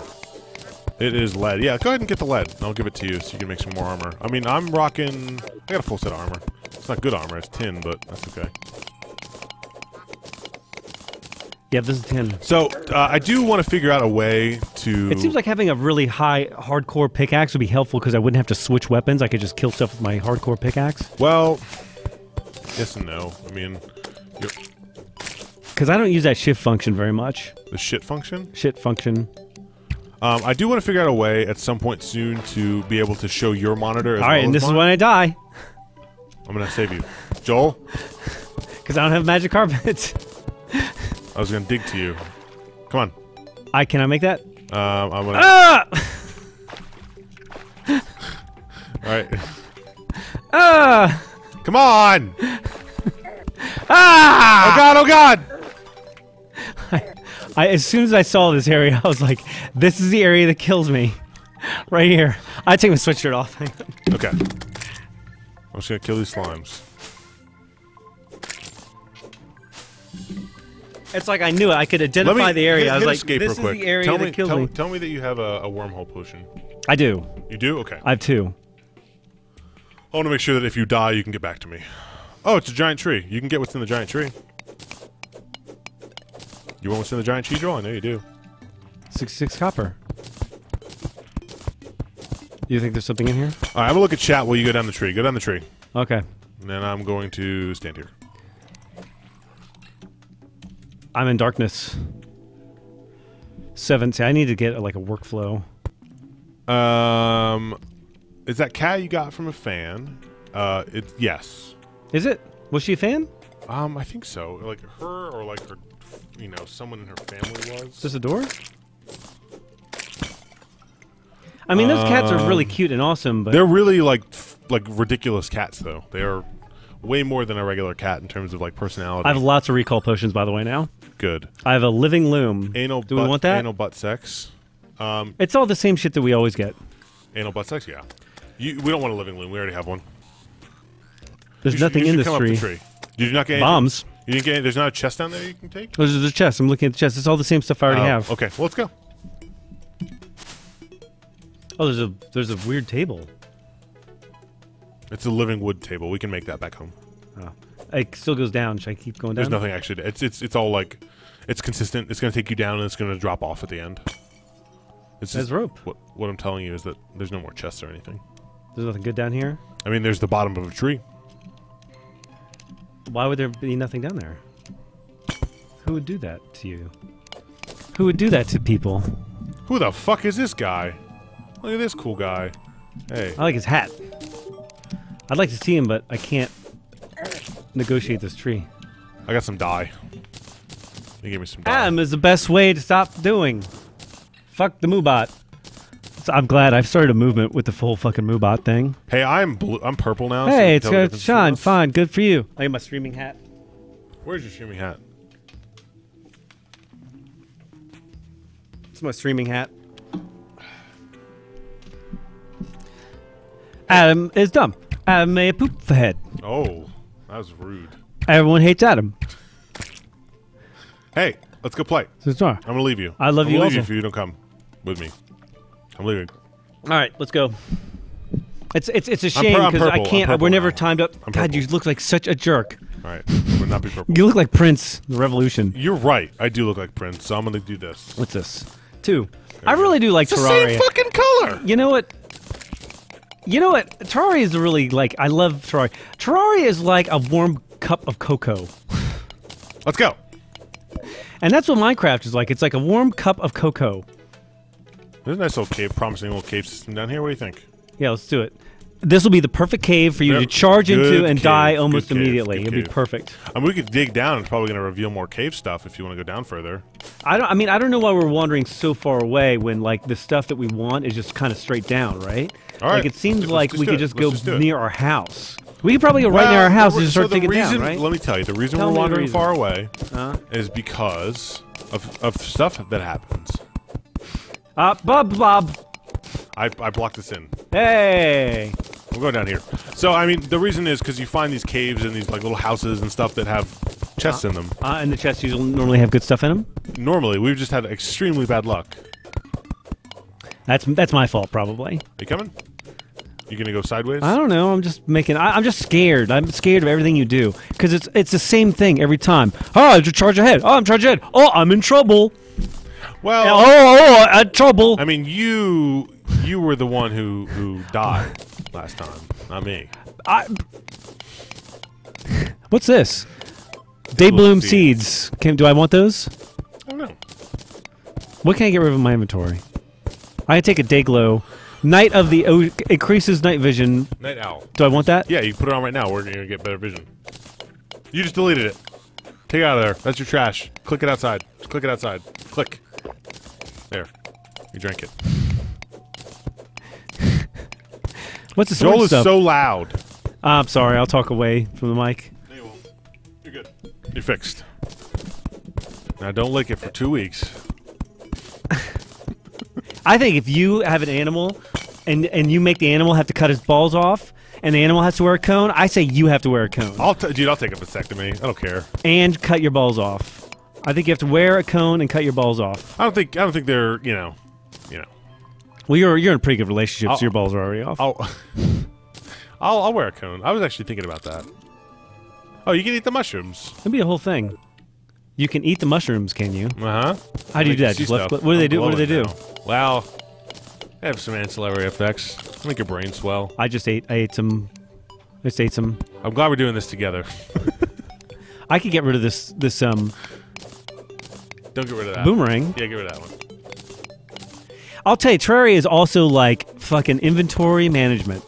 It is lead. Yeah. Go ahead and get the lead. I'll give it to you so you can make some more armor. I mean, I'm rocking. I got a full set of armor. It's not good armor. It's tin, but that's okay. Yeah, this is ten. So, uh, I do want to figure out a way to... It seems like having a really high, hardcore pickaxe would be helpful because I wouldn't have to switch weapons. I could just kill stuff with my hardcore pickaxe. Well, yes and no. I mean... Because I don't use that shift function very much. The shit function? Shit function. Um, I do want to figure out a way at some point soon to be able to show your monitor as well as mine. Alright, and this is when I die. I'm going to save you. Joel? Because I don't have magic carpets. I was gonna dig to you. Come on. I cannot make that. Um, I'm gonna. Ah! All right. Ah! Come on! Ah! Oh God! Oh God! I, I, as soon as I saw this area, I was like, "This is the area that kills me." Right here. I take my sweatshirt off. Okay. I'm just gonna kill these slimes. It's like I knew it. I could identify me, the area. Hit, I was like, "This is quick. the area tell that me, killed tell, me." Tell me that you have a, a wormhole potion. I do. You do? Okay. I have two. I want to make sure that if you die, you can get back to me. Oh, it's a giant tree. You can get what's in the giant tree. You want what's in the giant tree, Joel? I know you do. sixty-six copper. You think there's something in here? All right, have a look at chat while you go down the tree. Go down the tree. Okay. And then I'm going to stand here. I'm in darkness. Seven. See, I need to get, like, a workflow. Um, is that Cat you got from a fan? Uh, it, yes. Is it? Was she a fan? Um, I think so. Like, her or, like, her, you know, someone in her family was. Is this a door? I mean, those um, cats are really cute and awesome, but... They're really, like, like, ridiculous cats, though. They are... Way more than a regular cat in terms of like personality. I have lots of recall potions, by the way. Now, good. I have a living loom. Anal. Do butt, we want that? Anal butt sex. Um, it's all the same shit that we always get. Anal butt sex. Yeah. You, we don't want a living loom. We already have one. There's you nothing should, in this come tree. Up the tree. Did you not get bombs? Anything? You didn't get. Any, there's not a chest down there you can take. There's a chest. I'm looking at the chest. It's all the same stuff I already uh, have. Okay. Well, let's go. Oh, there's a there's a weird table. It's a living wood table. We can make that back home. Oh. It still goes down. Should I keep going down? There's nothing actually. It's it's it's all like, it's consistent. It's gonna take you down and it's gonna drop off at the end. It's just, there's rope. What, what I'm telling you is that there's no more chests or anything. There's nothing good down here. I mean, there's the bottom of a tree. Why would there be nothing down there? Who would do that to you? Who would do that to people? Who the fuck is this guy? Look at this cool guy. Hey. I like his hat. I'd like to see him, but I can't negotiate this tree. I got some dye. You gave me some dye. Adam is the best way to stop doing. Fuck the Moobot. So I'm glad I've started a movement with the full fucking Moobot thing. Hey, I'm blue. I'm purple now. Hey, so it's good. Sean, fine. Good for you. I got my streaming hat. Where's your streaming hat? It's my streaming hat. Adam is dumb. Adam made a poop head. Oh, that was rude. Everyone hates Adam. Hey, let's go play. I'm gonna leave you. I love I'm you. Leave also. you if you don't come with me. I'm leaving. All right, let's go. It's it's it's a shame because I can't. I, we're never now. timed up. God, you look like such a jerk. All right, would not be purple. You look like Prince, the Revolution. You're right. I do look like Prince, so I'm gonna do this. What's this? Two. There I really go. do like it's Terraria. The same fucking color. You know what? You know what? Terraria is really like, I love Terraria. Terraria is like a warm cup of cocoa. Let's go. And that's what Minecraft is like. It's like a warm cup of cocoa. There's a nice little cave, promising little cave system down here. What do you think? Yeah, let's do it. This will be the perfect cave for you yep. to charge Good into and cave. die almost cave. immediately. Good It'll cave. be perfect. I mean, we could dig down. It's probably going to reveal more cave stuff if you want to go down further. I don't. I mean, I don't know why we're wandering so far away when like the stuff that we want is just kind of straight down, right? All right. Like it seems let's, like let's we could just let's go just near our house. We could probably go right well, near our house and just start so digging reason, down, right? Let me tell you, the reason tell we're wandering reason. far away huh? is because of of stuff that happens. Uh, Bob, Bob. I, I blocked this in. Hey! We'll go down here. So, I mean, the reason is because you find these caves and these, like, little houses and stuff that have chests uh, in them. Uh, and the chests usually normally have good stuff in them? Normally. We've just had extremely bad luck. That's that's my fault, probably. Are you coming? You gonna go sideways? I don't know. I'm just making... I, I'm just scared. I'm scared of everything you do. Because it's, it's the same thing every time. Oh, I just charge ahead. Oh, I'm charging ahead. Oh, I'm in trouble. Well... Oh, oh, I'm in trouble. I mean, you... You were the one who who died last time, not me. I. What's this? Daybloom seeds. seeds. Can do I want those? I don't know. What can I get rid of in my inventory? I can take a Dayglow. Night of the o increases night vision. Night owl. Do I want that? Yeah, you put it on right now. We're gonna get better vision. You just deleted it. Take it out of there. That's your trash. Click it outside. Just click it outside. Click. There. You drank it. What's this? Joel is stuff? so loud. Uh, I'm sorry. I'll talk away from the mic. No, you won't. You're good. You're fixed. Now don't lick it for two weeks. I think if you have an animal, and and you make the animal have to cut his balls off, and the animal has to wear a cone, I say you have to wear a cone. I'll t dude. I'll take a vasectomy. I don't care. And cut your balls off. I think you have to wear a cone and cut your balls off. I don't think. I don't think they're. You know. You know. Well, you're you're in a pretty good relationship, I'll, so your balls are already off. I'll, I'll I'll wear a cone. I was actually thinking about that. Oh, you can eat the mushrooms. That'd be a whole thing. You can eat the mushrooms, can you? Uh huh. How do you do that? Just left, what do I'm they do? What do they now. do? Well, I have some ancillary effects. I make your brain swell. I just ate. I ate some. I just ate some. I'm glad we're doing this together. I could get rid of this. This um. Don't get rid of that boomerang. Yeah, get rid of that one. I'll tell you, Terraria is also like fucking inventory management.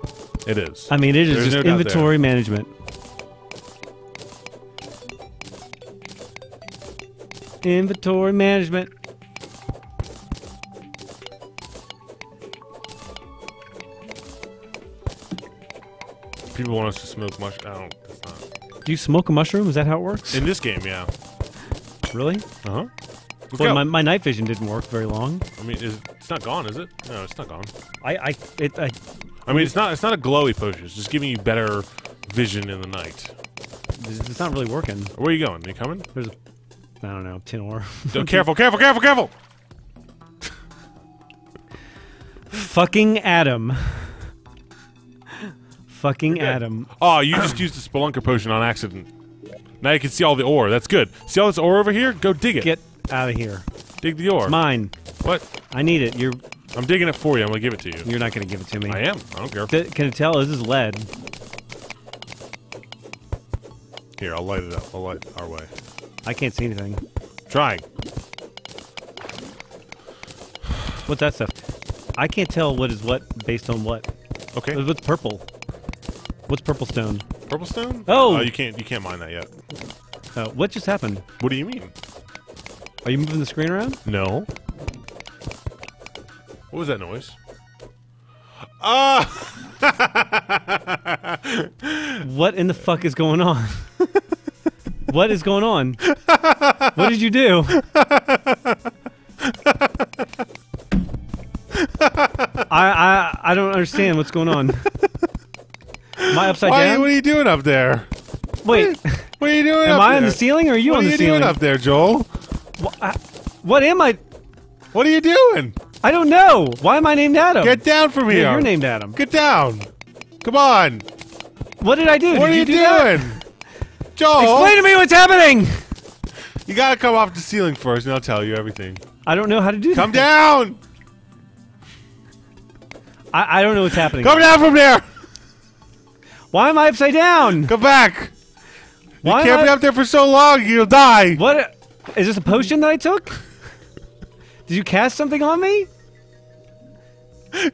It is. I mean, it is There's just no inventory management. Inventory management. People want us to smoke mushrooms. I don't. That's not. Do you smoke a mushroom? Is that how it works? In this game, yeah. Really? Uh huh. Well, my, my night vision didn't work very long. I mean, is, it's not gone, is it? No, it's not gone. I, I, it, I. I mean, it's not, it's not a glowy potion. It's just giving you better vision in the night. It's not really working. Where are you going? Are you coming? There's a, I don't know, tin ore. Careful, careful, careful, careful! Fucking Adam. Fucking Adam. Oh, you just used the spelunker potion on accident. Now you can see all the ore. That's good. See all this ore over here? Go dig it. Get out of here. Dig the ore. It's mine. What? I need it. You're. I'm digging it for you. I'm gonna give it to you. You're not gonna give it to me. I am. I don't care. D can I tell? This is lead. Here, I'll light it up. I'll light our way. I can't see anything. I'm trying. What's that stuff? I can't tell what is what based on what. Okay. What's purple? What's purple stone? Purple stone? Oh. Oh, you can't. You can't mine that yet. Uh, what just happened? What do you mean? Are you moving the screen around? No. What was that noise? Ah! Uh, what in the fuck is going on? What is going on? What did you do? I, I I don't understand what's going on. Am I upside Why, down? What are you doing up there? Wait. What are you doing? Am up I there? on the ceiling or are you what on are the you ceiling? What are you doing up there, Joel? What, I, what am I? What are you doing? I don't know. Why am I named Adam? Get down from here. Yeah, you're named Adam. Get down. Come on. What did I do? What did are you, you do doing? That? Joel. Explain to me what's happening. You got to come off the ceiling first and I'll tell you everything. I don't know how to do come that. Come down. I, I don't know what's happening. Come down from there. Why am I upside down? Come back. Why you can't I... be up there for so long. You'll die. What? Is this a potion that I took? Did you cast something on me?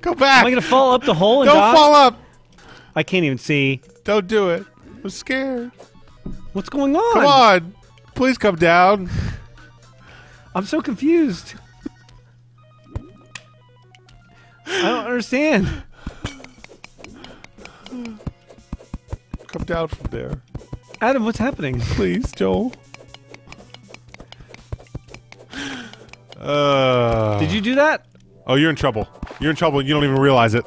Go back. Am I gonna fall up the hole and Don't dodge? fall up. I can't even see. Don't do it. I'm scared. What's going on? Come on. Please come down. I'm so confused. I don't understand. Come down from there. Adam, what's happening? Please, Joel. Uh, Did you do that? Oh, you're in trouble. You're in trouble. You don't even realize it.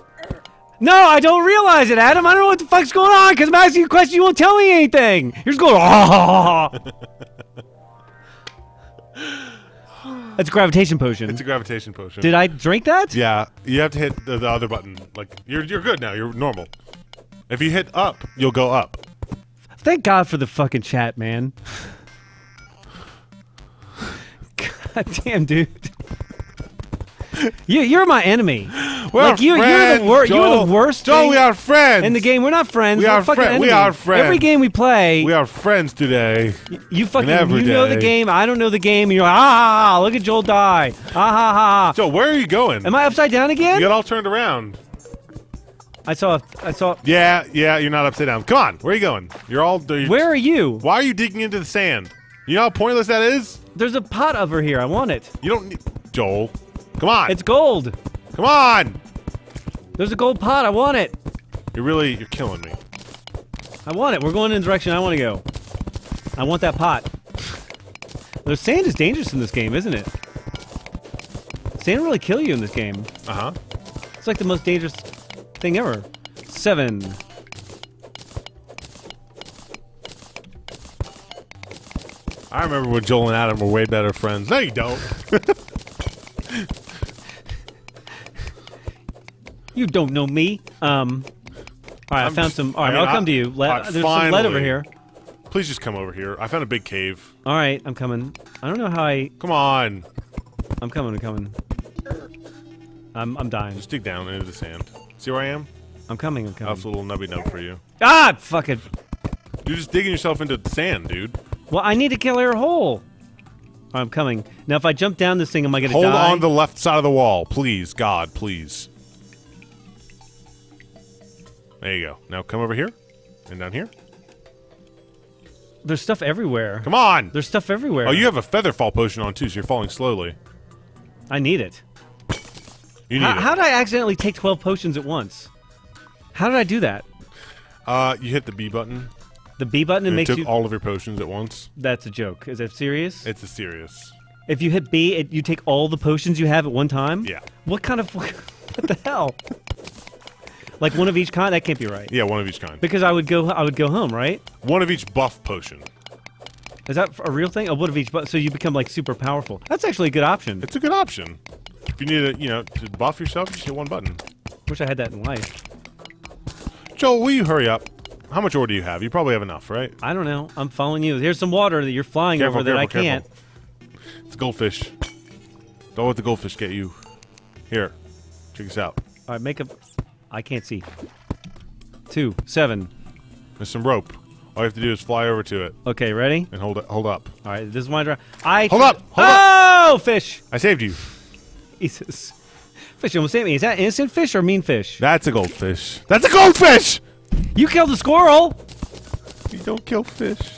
No, I don't realize it, Adam. I don't know what the fuck's going on because I'm asking you a question. You won't tell me anything. You're just going, ah. That's a gravitation potion. It's a gravitation potion. Did I drink that? Yeah. You have to hit the, the other button. Like, you're, you're good now. You're normal. If you hit up, you'll go up. Thank God for the fucking chat, man. God damn, dude. You, you're my enemy. We're like you, friends, you're, the Joel, you're the worst Joel, thing we are friends. In the game. We're not friends. We we're are fucking friend. We are friends. Every game we play. We are friends today. You, you fucking you day. know the game. I don't know the game. And you're like, ah, ah, look at Joel die. Ah, ha, ha. Joel, where are you going? Am I upside down again? You got all turned around. I saw. I saw. Yeah, yeah, you're not upside down. Come on. Where are you going? You're all. You're, where are you? Why are you digging into the sand? You know how pointless that is? There's a pot over here. I want it. You don't need. Joel. Come on! It's gold! Come on! There's a gold pot, I want it! You're really- you're killing me. I want it, we're going in the direction I want to go. I want that pot. The sand is dangerous in this game, isn't it? Sand will really kill you in this game. Uh-huh. It's like the most dangerous thing ever. Seven. I remember when Joel and Adam were way better friends. No, you don't! You don't know me. Um, all right, I'm I found just, some. All right, I mean, I'll I, come to you. Le I, there's some lead over here. Please just come over here. I found a big cave. All right, I'm coming. I don't know how I. Come on. I'm coming. I'm coming. I'm I'm dying. Just dig down into the sand. See where I am? I'm coming. I'm coming. That's a little nubby nub for you. Ah, fuck it. You're just digging yourself into the sand, dude. Well, I need to clear a hole. Right, I'm coming. Now, if I jump down this thing, am I gonna Hold die? Hold on the left side of the wall, please, God, please. There you go. Now come over here, and down here. There's stuff everywhere. Come on! There's stuff everywhere. Oh, you have a feather fall potion on too, so you're falling slowly. I need it. You need how, it. How did I accidentally take twelve potions at once? How did I do that? Uh, you hit the B button. The B button and it makes took you all of your potions at once. That's a joke. Is that serious? It's a serious. If you hit B, it, you take all the potions you have at one time. Yeah. What kind of what the hell? Like one of each kind? That can't be right. Yeah, one of each kind. Because I would go, I would go home, right? One of each buff potion. Is that a real thing? Oh, one of each buff. So you become like super powerful. That's actually a good option. It's a good option. If you need to, you know, to buff yourself, just hit one button. Wish I had that in life. Joel, will you hurry up? How much ore do you have? You probably have enough, right? I don't know. I'm following you. Here's some water that you're flying careful, over that careful, I can't. Careful. It's goldfish. Don't let the goldfish get you. Here, check this out. All right, make a. I can't see. Two, seven. There's some rope. All you have to do is fly over to it. Okay, ready? And hold it. Hold up. All right, this is my drive. I hold up. Hold oh, up. Fish! I saved you. Jesus, fish almost saved me. Is that innocent fish or mean fish? That's a goldfish. That's a goldfish. You killed a squirrel. You don't kill fish.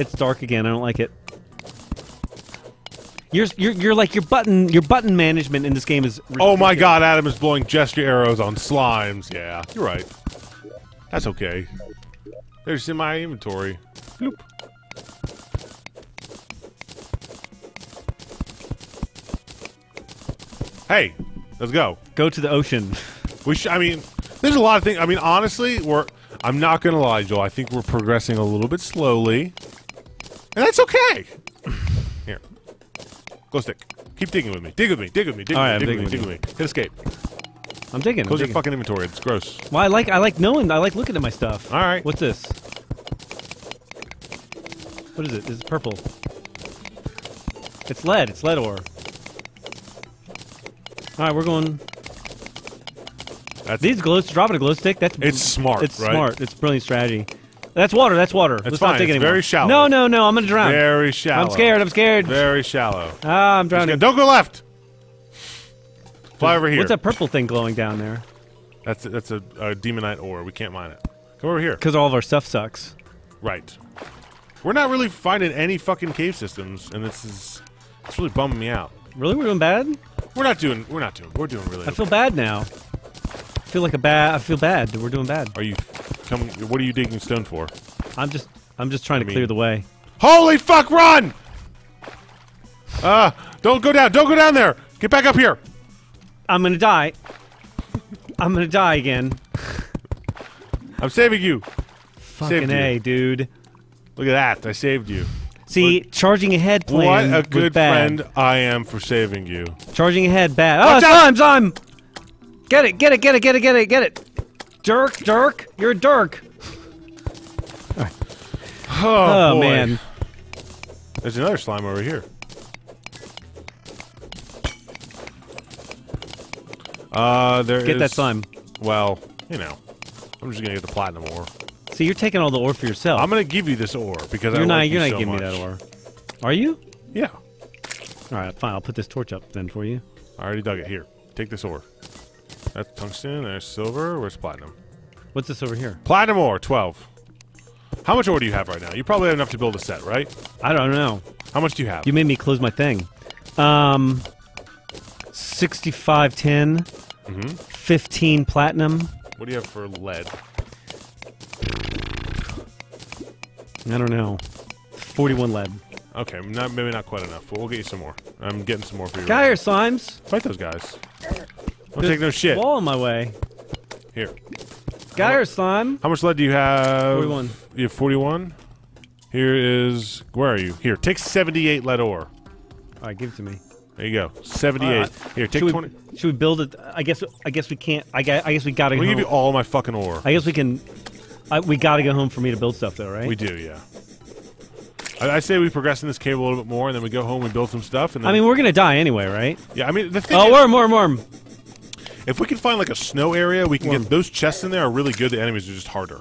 It's dark again. I don't like it. You're, you're, you're like your button, your button management in this game is ridiculous. Oh my god, Adam is blowing gesture arrows on slimes. Yeah, you're right. That's okay. They're just in my inventory. Bloop. Hey, let's go. Go to the ocean. We sh I mean, there's a lot of things. I mean, honestly, we're. I'm not gonna lie, Joel. I think we're progressing a little bit slowly, and that's okay. Here. Go stick. Keep digging with me. Dig with me. Dig with me. Dig with me. Dig with me. Dig with me. Hit escape. I'm digging. Close your fucking inventory. It's gross. Well, I like I like knowing. I like looking at my stuff. All right. What's this? What is it? It's purple. It's lead. It's lead ore. All right, we're going. That's These glows. Dropping a glow stick. That's. It's smart. It's right? smart. It's brilliant strategy. That's water, that's water. That's Let's fine. not dig it's anymore. Very shallow. No, no, no, I'm gonna drown. Very shallow. I'm scared, I'm scared. Very shallow. Ah, I'm drowning. Don't go left! Fly over here. What's that purple thing glowing down there? That's a, that's a, a demonite ore. We can't mine it. Come over here. Because all of our stuff sucks. Right. We're not really finding any fucking cave systems, and this is it's really bumming me out. Really, we're doing bad. We're not doing. We're not doing. We're doing really. I feel bad now. I feel like a bad. I feel bad. We're doing bad. Are you coming? What are you digging stone for? I'm just. I'm just trying I to mean, clear the way. Holy fuck! Run! Ah! Uh, don't go down. Don't go down there. Get back up here. I'm gonna die. I'm gonna die again. I'm saving you. Fucking A, dude. Look at that. I saved you. See, Look. charging ahead plan What a good bad. friend I am for saving you. Charging ahead, bad. Oh, it's time! Get it, get it, get it, get it, get it, get it. Dirk, Dirk, you're a Dirk. Right. Oh, oh boy. man. There's another slime over here. Uh, there get is... Get that slime. Well, you know. I'm just gonna get the platinum ore. So you're taking all the ore for yourself. I'm gonna give you this ore because you're I not, like you're you not so giving much. me that ore. Are you? Yeah. All right, fine. I'll put this torch up then for you. I already dug it. Here, take this ore. That's tungsten. There's silver. Where's platinum? What's this over here? Platinum ore, twelve. How much ore do you have right now? You probably have enough to build a set, right? I don't know. How much do you have? You made me close my thing. Um, sixty-five tin. Mm-hmm. Fifteen platinum. What do you have for lead? I don't know. forty-one lead. Okay, not, maybe not quite enough, but we'll get you some more. I'm getting some more for you. Guy or slimes? Fight those guys. Don't There's take no shit. Wall in my way. Here. Guy how or slime? How much lead do you have? forty-one. You have forty-one? Here is... Where are you? Here, take seventy-eight lead ore. Alright, give it to me. There you go. seventy-eight. Right. Here, take should we, twenty. Should we build it? I guess I guess we can't. I guess, I guess we gotta go home. We'll give you all my fucking ore. I guess we can... I, we gotta go home for me to build stuff, though, right? We do, yeah. I, I say we progress in this cave a little bit more, and then we go home and build some stuff, and then... I mean, we're gonna die anyway, right? Yeah, I mean, the thing Oh, is, worm, worm, worm! If we can find, like, a snow area, we can worm. get... Those chests in there are really good. The enemies are just harder.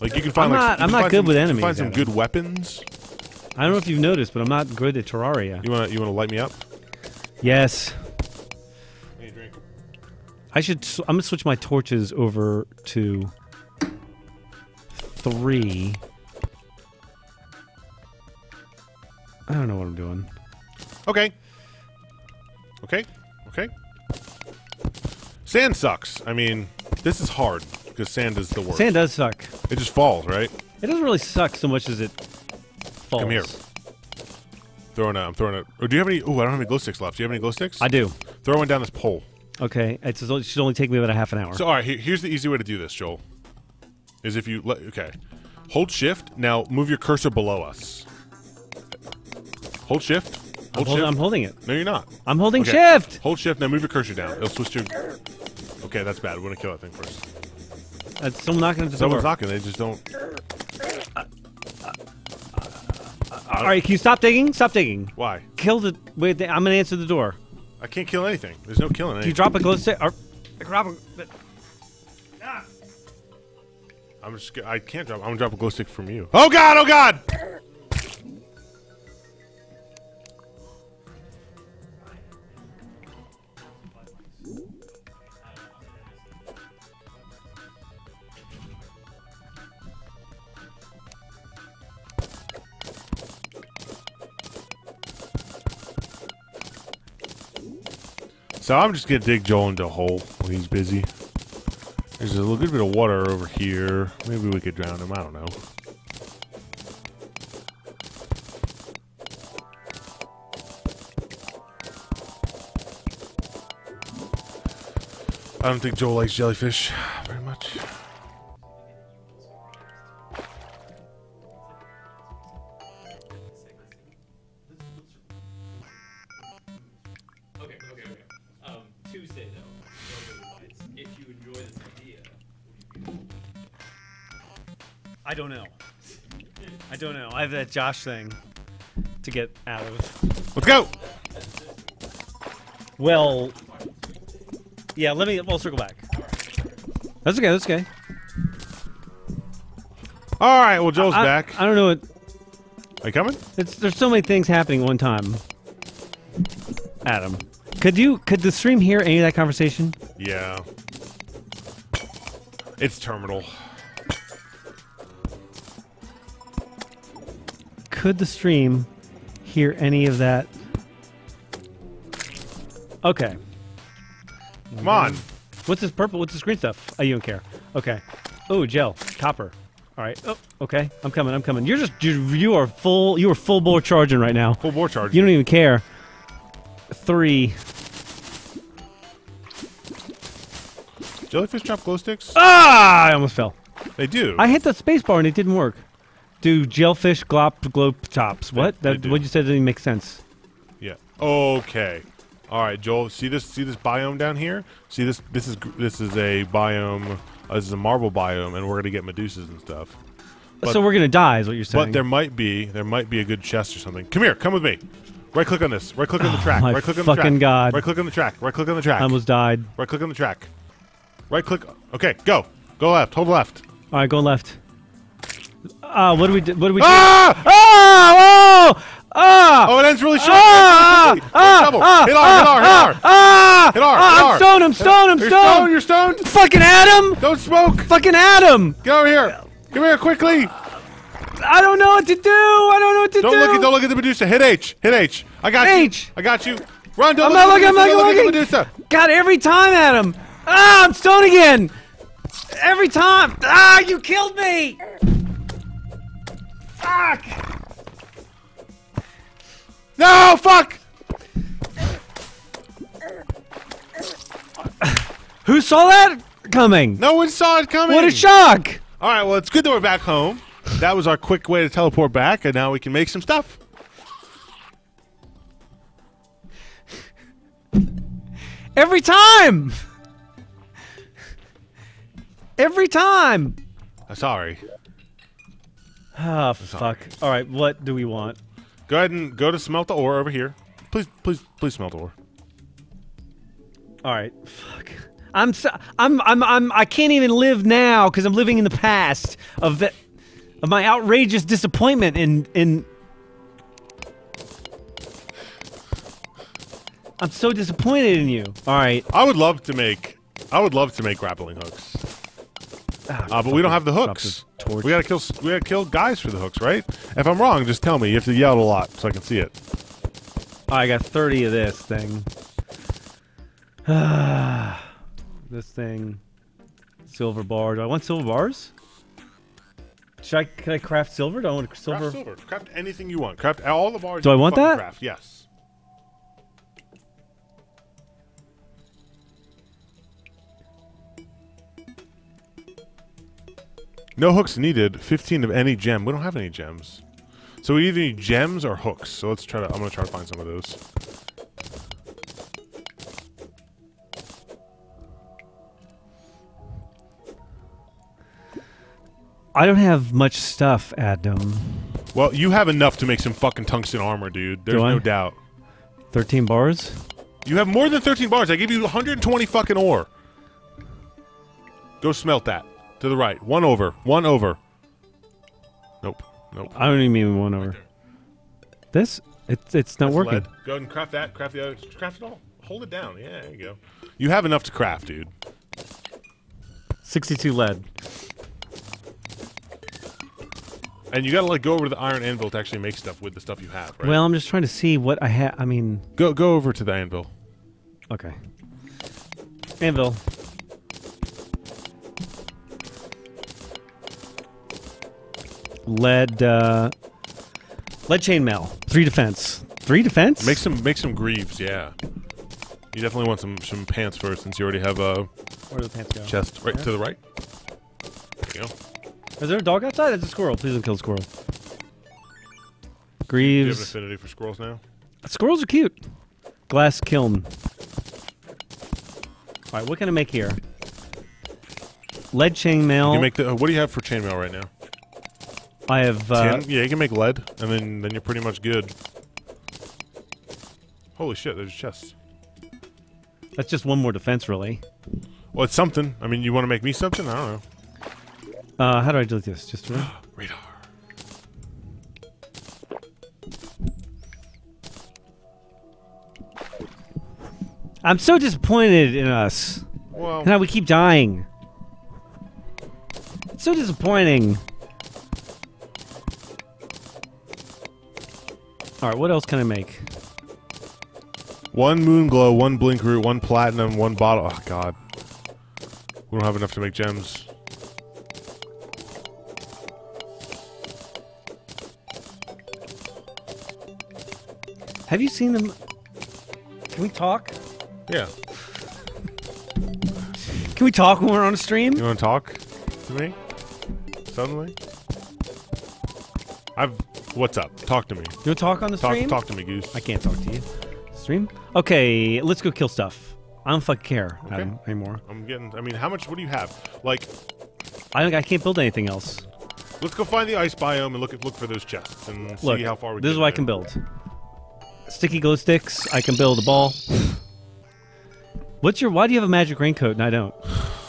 Like, you can find, I'm like... Not, I'm not good some, with enemies. You can find some good weapons. I don't know if you've noticed, but I'm not good at Terraria. You wanna, you wanna light me up? Yes. I need a drink. I should... I'm gonna switch my torches over to... Three. I don't know what I'm doing. Okay. Okay. Okay. Sand sucks. I mean, this is hard because sand is the worst. Sand does suck. It just falls, right? It doesn't really suck so much as it falls. Come here. Throwing out. I'm throwing out. Or do you have any? Oh, I don't have any glow sticks left. Do you have any glow sticks? I do. Throw one down this pole. Okay. It's, it should only take me about a half an hour. So, all right. Here, here's the easy way to do this, Joel. Is if you let okay, hold shift. Now move your cursor below us. Hold shift. Hold I'm, hold, shift. I'm holding it. No, you're not. I'm holding okay. shift. Hold shift. Now move your cursor down. It'll switch to. Okay, that's bad. We're gonna kill that thing first. That's someone knocking at the Someone's door. knocking. They just don't. Uh, uh, uh, uh, All right, can you stop digging? Stop digging. Why? Kill the. Wait, I'm gonna answer the door. I can't kill anything. There's no killing anything. Do you drop a glow stick? Or drop a. Ah. I'm just. I can't drop. I'm gonna drop a glow stick from you. Oh god! Oh god! So I'm just gonna dig Joel into a hole when he's busy. There's a little bit of water over here. Maybe we could drown him. I don't know. I don't think Joel likes jellyfish very much. I don't know. I don't know. I have that Josh thing to get out of. Let's go! Well... Yeah, let me... We'll circle back. That's okay, that's okay. Alright, well, Joel's I, back. I don't know what... Are you coming? It's, there's so many things happening one time. Adam. Could you, could the stream hear any of that conversation? Yeah. It's terminal. Could the stream hear any of that? Okay. Come on. What's this purple? What's this green stuff? Oh, you don't care. Okay. Oh, gel. Copper. All right. Oh, okay. I'm coming. I'm coming. You're just, you, you are full, you are full bore charging right now. Full bore charging. You don't even care. Three. Jellyfish drop glow sticks? Ah! I almost fell. They do. I hit the space bar and it didn't work. Do jellyfish glop glow tops? What? They, that they what you said didn't make sense. Yeah. Okay. All right, Joel. See this? See this biome down here? See this? This is this is a biome. Uh, this is a marble biome, and we're gonna get medusas and stuff. But, so we're gonna die, is what you're saying? But there might be there might be a good chest or something. Come here. Come with me. Right click on this. Right click on the track. Oh, right click on the track. Fucking god. Right click on the track. Right click on the track. I almost died. Right click on the track. Right click. Okay, go. Go left. Hold left. All right, go left. Ah, uh, what do we do? What do we do? Ah! Ah! Oh! Ah! Oh, it ends really short. Ah! Really ah! Ah! Hit R, ah, hit R, hit R. Ah! Hit R, ah, hit R. I'm stoned, I'm stoned, I'm stoned. You're stoned, you're stoned. Fucking Adam! Don't smoke. Fucking Adam! Get over here. Come here quickly. I don't know what to do. I don't know what to don't do. Don't look at, don't look at the Medusa. Hit H. Hit H. I got H. You. I got you. Run, don't I'm look at the Medusa. I'm not looking, I'm not looking. Look at God, every time, Adam. Ah, I'm stoned again. Every time. Ah, you killed me. Fuck! No, fuck! Who saw that coming? No one saw it coming! What a shock! Alright, well, it's good that we're back home. That was our quick way to teleport back, and now we can make some stuff. Every time! Every time! I'm sorry. Ah, oh, fuck. Alright, what do we want? Go ahead and go to smelt the ore over here. Please, please, please smelt the ore. Alright, fuck. I'm so, I'm, I'm, I'm, I can't even live now because I'm living in the past of the, of my outrageous disappointment in, in... I'm so disappointed in you. Alright. I would love to make, I would love to make grappling hooks. Ah, uh, but we don't have the hooks. The we gotta kill. We gotta kill guys for the hooks, right? If I'm wrong, just tell me. You have to yell a lot so I can see it. Oh, I got thirty of this thing. This thing, silver bar. Do I want silver bars? Should I? Can I craft silver? Do I want silver? Craft silver. Craft anything you want. Craft all the bars. Do I want that? Craft. Yes. No hooks needed. fifteen of any gem. We don't have any gems. So we either need gems or hooks. So let's try to... I'm going to try to find some of those. I don't have much stuff, Adam. Well, you have enough to make some fucking tungsten armor, dude. There's no doubt. thirteen bars? You have more than thirteen bars. I gave you one hundred twenty fucking ore. Go smelt that. To the right. One over. One over. Nope. Nope. I don't even mean one over. Right this? It's, it's not That's working. Lead. Go ahead and craft that. Craft the other. Craft it all. Hold it down. Yeah, there you go. You have enough to craft, dude. sixty-two lead. And you gotta, like, go over to the iron anvil to actually make stuff with the stuff you have, right? Well, I'm just trying to see what I have. I mean... Go, go over to the anvil. Okay. Anvil. Lead, uh, lead chainmail. Three defense. Three defense. Make some, make some greaves. Yeah, you definitely want some, some pants first, since you already have a. Where do the pants go? Chest right yeah. to the right. There you go. Is there a dog outside? That's a squirrel. Please don't kill the squirrel. Greaves. Do you have an affinity for squirrels now? Squirrels are cute. Glass kiln. All right, what can I make here? Lead chainmail. You make the. Uh, what do you have for chainmail right now? I have, uh... Tin? Yeah, you can make lead, and then, then you're pretty much good. Holy shit, there's a chest. That's just one more defense, really. Well, it's something. I mean, you want to make me something? I don't know. Uh, how do I delete this? Just really? Radar. I'm so disappointed in us. Well, now we keep dying. It's so disappointing. Alright, what else can I make? One moon glow, one blink root, one platinum, one bottle. Oh, God. We don't have enough to make gems. Have you seen them? Can we talk? Yeah. Can we talk when we're on a stream? You want to talk to me? Suddenly? I've... What's up? Talk to me. You want to talk on the talk, stream? Talk to me, Goose. I can't talk to you. Stream? Okay, let's go kill stuff. I don't fucking care okay. Adam, anymore. I'm getting... I mean, how much... What do you have? Like... I, I can't build anything else. Let's go find the ice biome and look at, look for those chests and look, see how far we can. This is what I can build. Sticky glow sticks. I can build a ball. What's your... Why do you have a magic raincoat and I don't?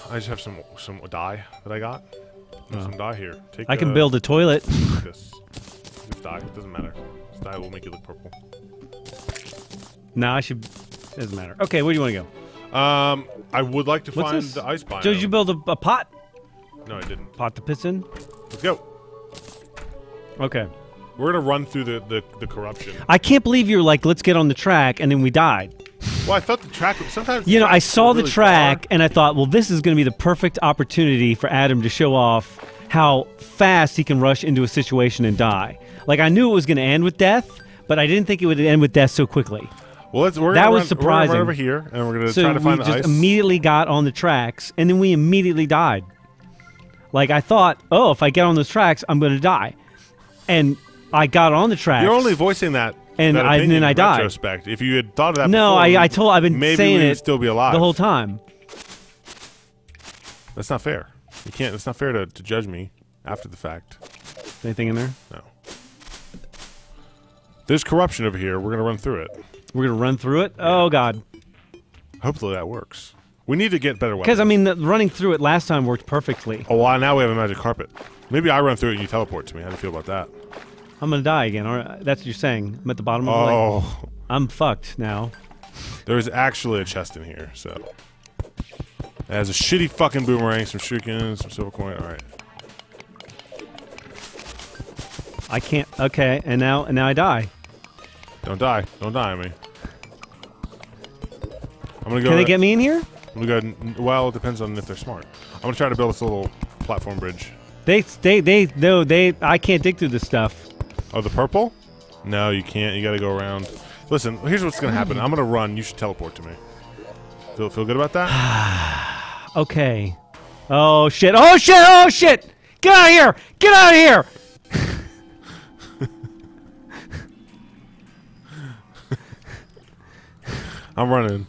I just have some some dye that I got. There's oh. some dye here. Take I can uh, build a toilet. This. It's dye. It doesn't matter. This dye will make you look purple. Nah, I should... It doesn't matter. Okay, where do you want to go? Um, I would like to What's find this? the ice biome. Did you build a, a pot? No, I didn't. Pot to piss in? Let's go. Okay. We're going to run through the, the, the corruption. I can't believe you're like, let's get on the track, and then we died. Well, I thought the track was sometimes... You know, I saw the really track, far. and I thought, well, this is going to be the perfect opportunity for Adam to show off how fast he can rush into a situation and die. Like, I knew it was going to end with death, but I didn't think it would end with death so quickly. Well, let's, we're that was run, surprising. We're going to run over here, and we're going to so try to find the ice. So we just immediately got on the tracks, and then we immediately died. Like, I thought, oh, if I get on those tracks, I'm going to die. And I got on the tracks. You're only voicing that. And, that I, opinion, and then I died. Retrospect. If you had thought of that no, before, I, I told, I've been maybe saying we would it still be alive. the whole time. That's not fair. You can't. It's not fair to, to judge me after the fact. Anything in there? No. There's corruption over here. We're going to run through it. We're going to run through it? Yeah. Oh, God. Hopefully that works. We need to get better weapons. Because, I mean, the, running through it last time worked perfectly. Oh, well, now we have a magic carpet. Maybe I run through it and you teleport to me. How do you feel about that? I'm gonna die again, or that's what you're saying. I'm at the bottom of the lake. Oh. I'm fucked now. There's actually a chest in here, so. It has a shitty fucking boomerang, some shurikens, some silver coin, alright. I can't, okay, and now, and now I die. Don't die, don't die on me. I'm gonna go- Can they get me in here? I'm gonna go, well, it depends on if they're smart. I'm gonna try to build this little platform bridge. They, they, they, no, they, I can't dig through this stuff. Oh, the purple? No, you can't. You gotta go around. Listen, here's what's gonna happen. I'm gonna run. You should teleport to me. Feel, feel good about that? Okay. Oh, shit. Oh, shit! Oh, shit! Get out of here! Get out of here! I'm running.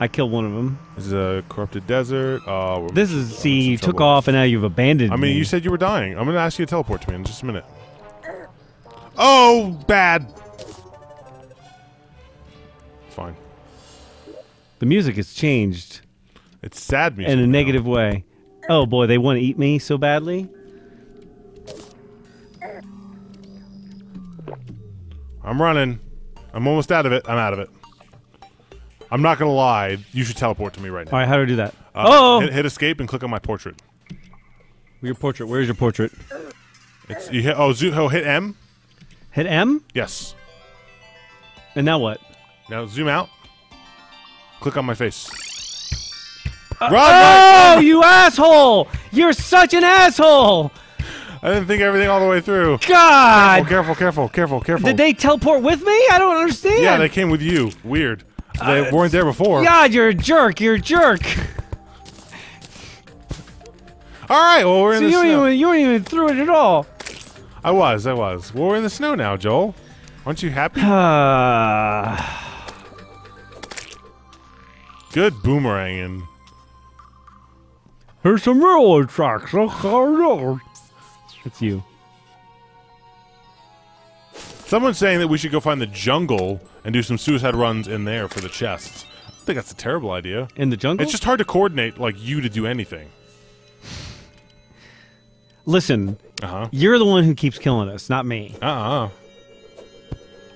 I killed one of them. This is a corrupted desert. Uh, this is, see, you took off and now you've abandoned me. I mean, you said you were dying. I'm going to ask you to teleport to me in just a minute. Oh, bad. It's fine. The music has changed. It's sad music. In a negative way. Oh, boy, they want to eat me so badly. I'm running. I'm almost out of it. I'm out of it. I'm not gonna lie, you should teleport to me right now. Alright, how do I do that? Uh, oh! Hit, hit escape and click on my portrait. Your portrait, where's your portrait? It's, you hit, oh, zoom, oh, hit M. Hit M? Yes. And now what? Now zoom out. Click on my face. Uh, run, oh, run, run. You asshole! You're such an asshole! I didn't think everything all the way through. God! Careful, careful, careful, careful, careful. Did they teleport with me? I don't understand. Yeah, they came with you. Weird. They uh, weren't there before. God, you're a jerk. You're a jerk. All right, well, we're in so the you snow. Even, you weren't even through it at all. I was, I was. Well, we're in the snow now, Joel. Aren't you happy? Uh... Good boomeranging. Here's some railroad tracks. It's you. Someone's saying that we should go find the jungle and do some suicide runs in there for the chests. I think that's a terrible idea. In the jungle? It's just hard to coordinate, like, you to do anything. Listen, uh-huh. You're the one who keeps killing us, not me. Uh-uh.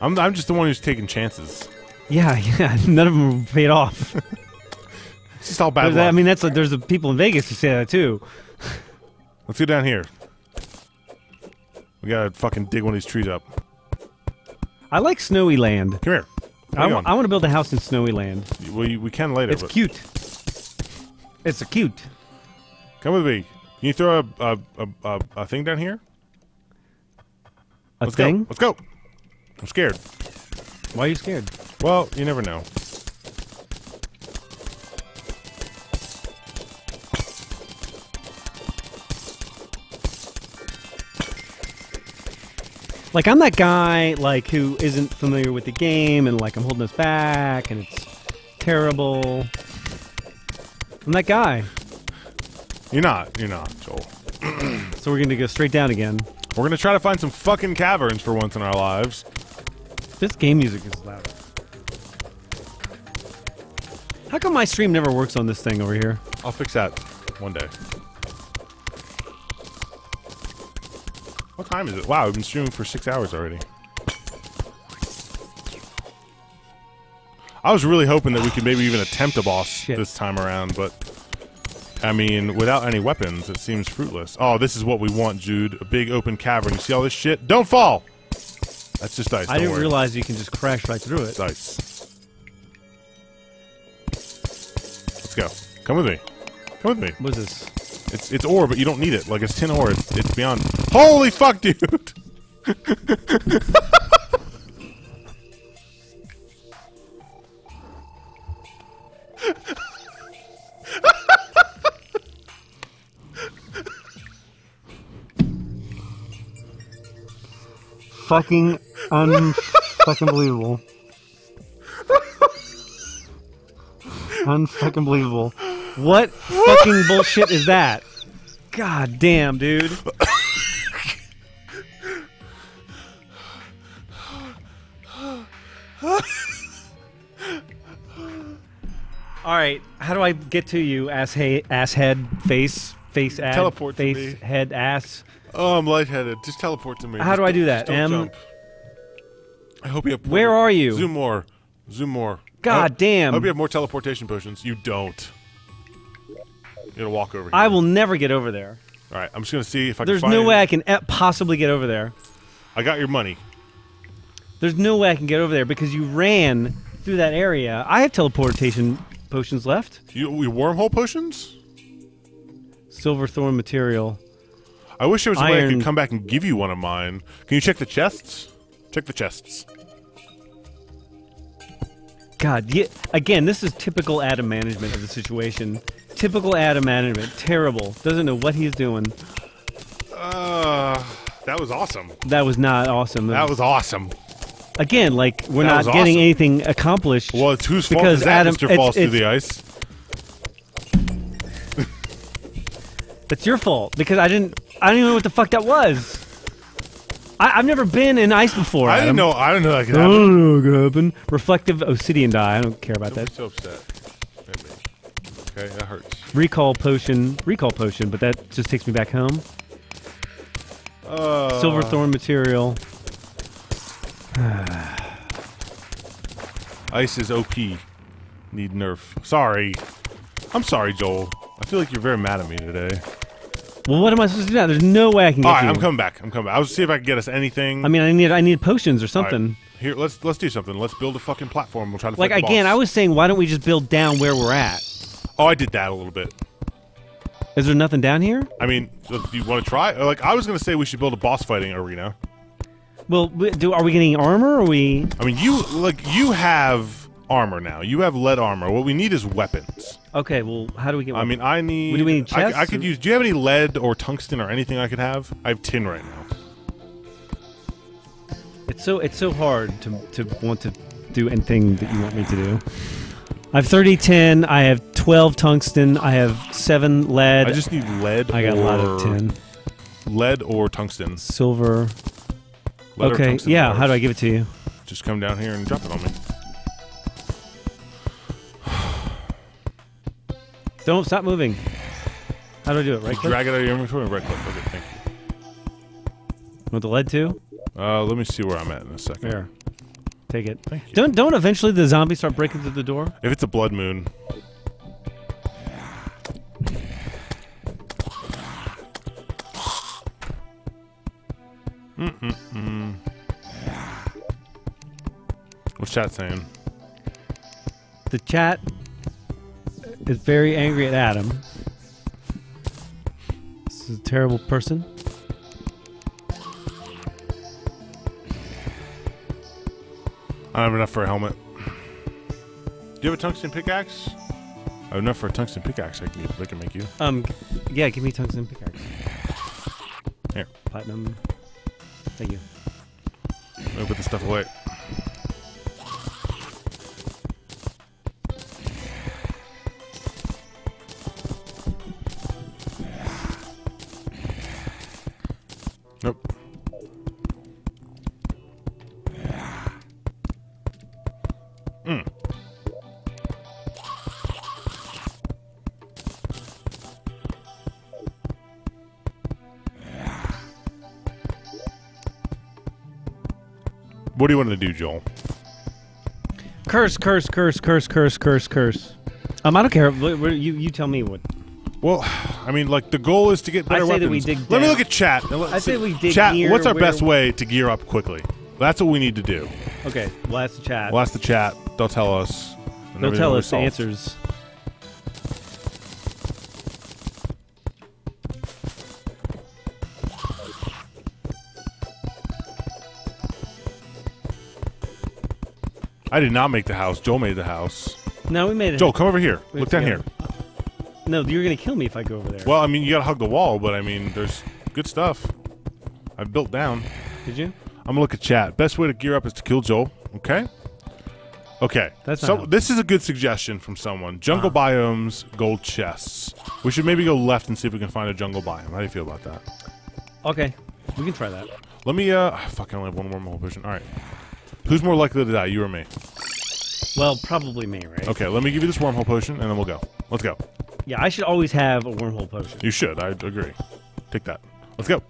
I'm I'm just the one who's taking chances. Yeah, yeah. None of them paid off. It's just all bad luck. That, I mean, that's like, there's the people in Vegas who say that too. Let's go down here. We gotta fucking dig one of these trees up. I like snowy land. Come here. I, I want to build a house in snowy land. Well, you, we can later. It's but. cute. It's a cute. Come with me. Can you throw a a a, a, a thing down here? A Let's thing? Go. Let's go. I'm scared. Why are you scared? Well, you never know. Like, I'm that guy, like, who isn't familiar with the game, and, like, I'm holding us back, and it's terrible. I'm that guy. You're not. You're not, Joel. So we're gonna go straight down again. We're gonna try to find some fucking caverns for once in our lives. This game music is loud. How come my stream never works on this thing over here? I'll fix that one day. What time is it? Wow, we've been streaming for six hours already. I was really hoping that we could maybe even attempt a boss Shit. this time around, but... I mean, without any weapons, it seems fruitless. Oh, this is what we want, Jude. A big open cavern. You see all this shit? Don't fall! That's just ice. I didn't worry. realize you can just crash right through it. It's ice. Let's go. Come with me. Come with me. What is this? It's it's ore, but you don't need it. Like, it's tin ore. It's, it's beyond... Holy fuck, dude! Fucking un-fucking believable. Un-fucking believable. What fucking bullshit is that? God damn, dude. Alright, how do I get to you, ass, hey, ass head, face, face, ass, teleport face, to me. head, ass? Oh, I'm lightheaded. Just teleport to me. How just do I do that, M? Jump. I hope you have- Where more. are you? Zoom more. Zoom more. God I damn. I hope you have more teleportation potions. You don't. You're gonna walk over here. I will never get over there. Alright, I'm just gonna see if I There's can find- There's no way I can e possibly get over there. I got your money. There's no way I can get over there because you ran through that area. I have teleportation potions left. You, you wormhole potions? Silverthorn material. I wish there was a Iron. way I could come back and give you one of mine. Can you check the chests? Check the chests. God, yeah, again, this is typical Adam management of the situation. Typical Adam management. Terrible. Doesn't know what he's doing. Uh, that was awesome. That was not awesome. That, that was, was awesome. Again, like, we're that not getting awesome. anything accomplished. Well, it's whose fault is that Adam, Mister It's, falls it's, through the ice? That's your fault, because I didn't... I don't even know what the fuck that was. I, I've never been in ice before. I Adam. didn't know. I don't know that could happen. I don't know that could happen. Reflective obsidian die. I don't care about don't that. Don't be so upset. Maybe. Okay, that hurts. Recall potion. Recall potion, but that just takes me back home. Uh, Silverthorn material. Ice is O P. Need nerf. Sorry. I'm sorry, Joel. I feel like you're very mad at me today. Well, what am I supposed to do now? There's no way I can get All right, you. I'm coming back. I'm coming back. I was see if I can get us anything. I mean, I need I need potions or something. Right. Here, let's let's do something. Let's build a fucking platform. We'll try to like fight the again. Boss. I was saying, why don't we just build down where we're at? Oh, I did that a little bit. Is there nothing down here? I mean, do you want to try? Like, I was gonna say we should build a boss fighting arena. Well, do are we getting armor? Or are we? I mean, you like you have armor now. You have lead armor. What we need is weapons. Okay, well, how do we get weapons? I mean, I need... Do we need chests? I, I could use... Do you have any lead or tungsten or anything I could have? I have tin right now. It's so it's so hard to, to want to do anything that you want me to do. I have thirty tin, I have twelve tungsten, I have seven lead. I just need lead I got a lot of tin. Lead or tungsten. Silver. Lead okay, tungsten yeah, powers. How do I give it to you? Just come down here and drop it on me. Don't stop moving. How do I do it? Right click? Drag it out of your inventory and right click. Okay, thank you. Want the lead too? Uh, let me see where I'm at in a second. There. Take it. Thank you. Don't don't eventually the zombies start breaking through the door? If it's a blood moon. Mm-mm-mm. What's chat saying? The chat is very angry at Adam. This is a terrible person. I don't have enough for a helmet. Do you have a tungsten pickaxe? I have enough for a tungsten pickaxe I can, I can make you. Um, yeah, give me tungsten pickaxe. Here. Platinum. Thank you. Let me put this stuff away. Nope. Mm. What do you want to do, Joel? Curse, curse, curse, curse, curse, curse, curse. Um, I don't care. You you tell me what. Well, I mean, like the goal is to get better I say weapons. That we dig Let down. me look at chat. I say we dig chat. Near what's our best way to gear up quickly? That's what we need to do. Okay, we'll ask the chat. We'll ask the chat. They'll tell us. They'll tell us the answers. I did not make the house. Joel made the house. No, we made it. Joel, come over here. Look down here. No, you're going to kill me if I go over there. Well, I mean, you got to hug the wall, but I mean, there's good stuff. I built down. Did you? I'm going to look at chat. Best way to gear up is to kill Joel. Okay? Okay. That's so not this is a good suggestion from someone. Jungle uh. biomes, gold chests. We should maybe go left and see if we can find a jungle biome. How do you feel about that? Okay. We can try that. Let me, uh, fuck, I only have one more mobile vision. All right. Who's more likely to die, you or me? Well, probably me, right? Okay, let me give you this wormhole potion, and then we'll go. Let's go. Yeah, I should always have a wormhole potion. You should. I agree. Take that. Let's go.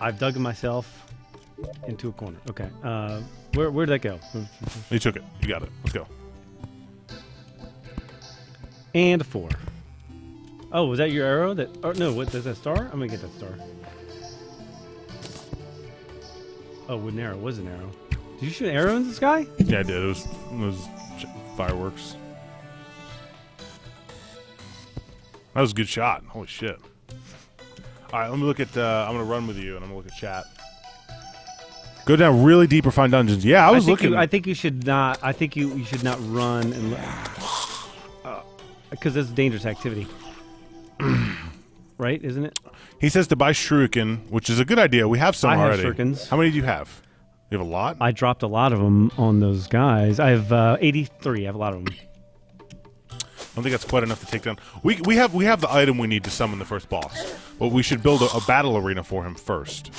I've dug myself into a corner. Okay. Uh, where, where'd that go? You took it. You got it. Let's go. And a four. Oh, was that your arrow? That? Oh, no, what, is that a star? I'm going to get that star. Oh, wooden arrow was an arrow. Did you shoot an arrow in the sky? Yeah, I did. It was, it was fireworks. That was a good shot. Holy shit. All right, let me look at... Uh, I'm going to run with you, and I'm going to look at chat. Go down really deep or find dungeons. Yeah, I was I looking. You, I think you should not... I think you, you should not run and... Because uh, that's a dangerous activity. Right, isn't it? He says to buy shuriken, which is a good idea. We have some I already. Have shurikens. How many do you have? You have a lot? I dropped a lot of them on those guys. I have uh, eighty-three. I have a lot of them. I don't think that's quite enough to take down. We we have we have the item we need to summon the first boss, but we should build a, a battle arena for him first.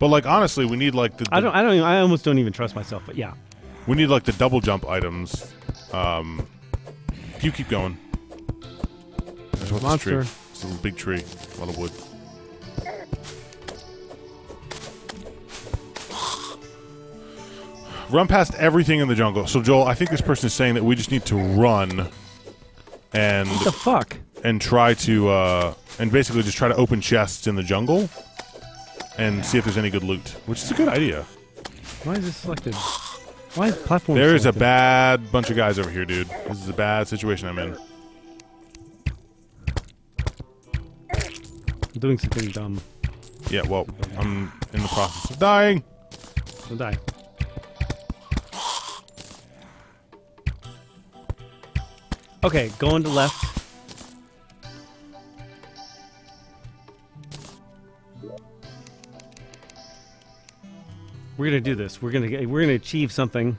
But like honestly, we need like the, the I don't I don't even, I almost don't even trust myself. But yeah, we need like the double jump items. Um, you keep going. There's a monster. It's a little big tree, a lot of wood. Run past everything in the jungle. So Joel, I think this person is saying that we just need to run. And what the fuck? And try to, uh, and basically just try to open chests in the jungle and see if there's any good loot, which is a good idea. Why is this selected? Why is platform There is selected? a bad bunch of guys over here, dude. This is a bad situation I'm in. I'm doing something dumb. Yeah, well, I'm in the process of dying. I'll die. Okay, going to left. We're gonna do this. We're gonna get, we're gonna achieve something.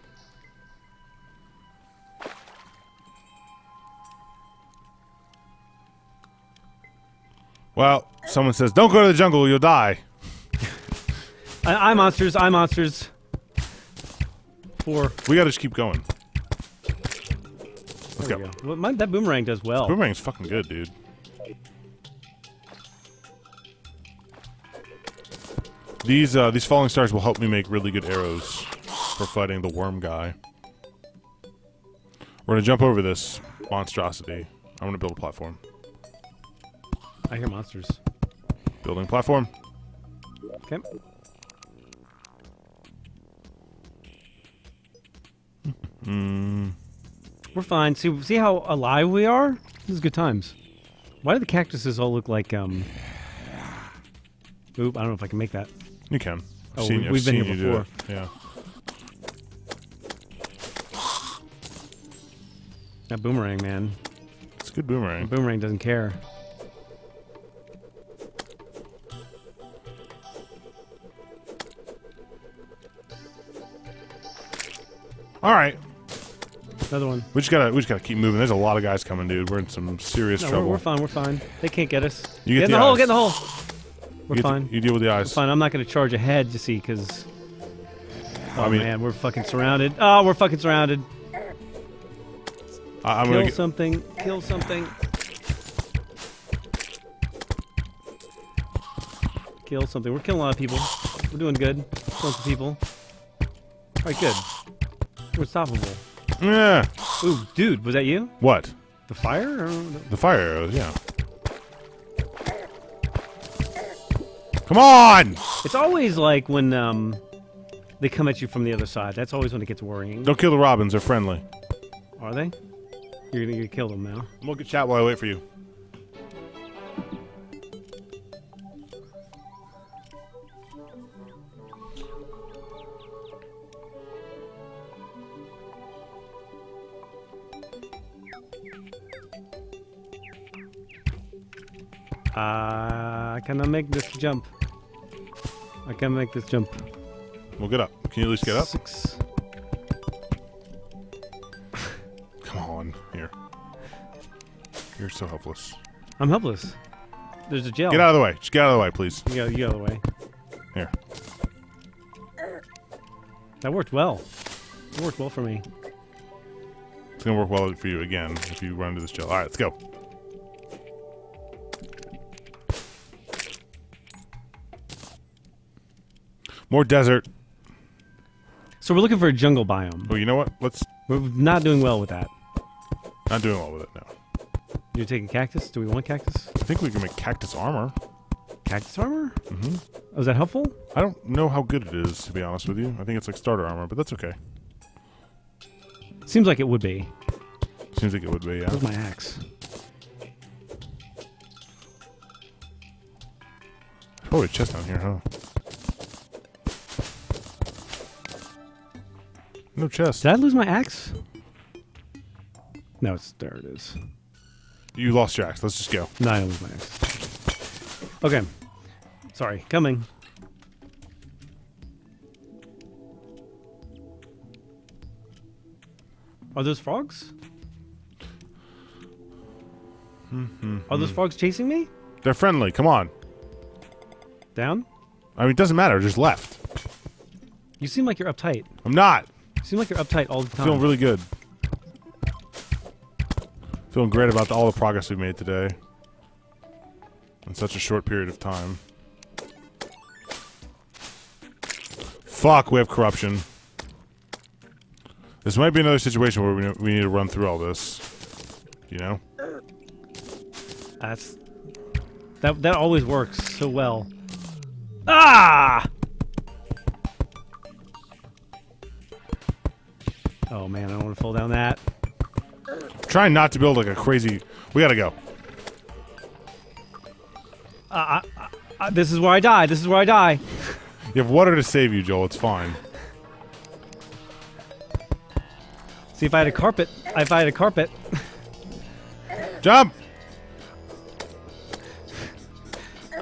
Well, someone says, "Don't go to the jungle, you'll die." I, I monsters. I monsters. Four. We gotta just keep going. There we go. Well, my, that boomerang does well. This boomerang's fucking good, dude. These uh, these falling stars will help me make really good arrows. for fighting the worm guy. We're gonna jump over this monstrosity. I'm gonna build a platform. I hear monsters. Building platform. Okay. Mm. We're fine. See, see how alive we are? This is good times. Why do the cactuses all look like, um... oop, I don't know if I can make that. You can. Oh, seen, we, we've been here before. Yeah. That boomerang, man. It's a good boomerang. The boomerang doesn't care. All right. Another one. We just gotta, we just gotta keep moving. There's a lot of guys coming, dude. We're in some serious no, trouble. We're, we're fine. We're fine. They can't get us. You get, get in the, the hole. Get in the hole. We're you fine. The, you deal with the eyes. We're fine. I'm not gonna charge ahead, you see, because. Oh I mean, man, we're fucking surrounded. Oh, we're fucking surrounded. I, I'm Kill gonna something. Kill something. Kill something. We're killing a lot of people. We're doing good. Killing some people. All right, good. We're stoppable. Yeah. Ooh, dude, was that you? What? The fire? Or the, the fire arrows, yeah. Come on! It's always like when um, they come at you from the other side. That's always when it gets worrying. Don't kill the robins. They're friendly. Are they? You're gonna kill them now. I'm gonna get chat while I wait for you. Uh, I cannot make this jump. I can't make this jump. Well, get up. Can you at least get up? Six. Come on. Here. You're so helpless. I'm helpless. There's a jail. Get out of the way. Just get out of the way, please. You get, you get out of the way. Here. That worked well. It worked well for me. It's going to work well for you again if you run into this jail. All right, let's go. More desert. So we're looking for a jungle biome. Oh, you know what? Let's. We're not doing well with that. Not doing well with it, no. You're taking cactus? Do we want cactus? I think we can make cactus armor. Cactus armor? Mm-hmm. Oh, is that helpful? I don't know how good it is, to be honest with you. I think it's like starter armor, but that's okay. Seems like it would be. Seems like it would be, yeah. Where's my axe? Probably a chest down here, huh? No chest. Did I lose my axe? No, it's there it is. You lost your axe. Let's just go. No, I didn't lose my axe. Okay. Sorry. Coming. Are those frogs? Mm-hmm. Are those frogs chasing me? They're friendly. Come on. Down? I mean, it doesn't matter. Just left. You seem like you're uptight. I'm not. You seem like you're uptight all the time. Feeling really good. Feeling great about the, all the progress we've made today. In such a short period of time. Fuck, we have corruption. This might be another situation where we, we need to run through all this. You know? That's... That, that always works so well. Ah! Oh man, I don't want to fall down that. Try not to build like a crazy. We gotta go. Uh, I, I, I, this is where I die. This is where I die. You have water to save you, Joel. It's fine. See if I had a carpet. If I had a carpet. Jump!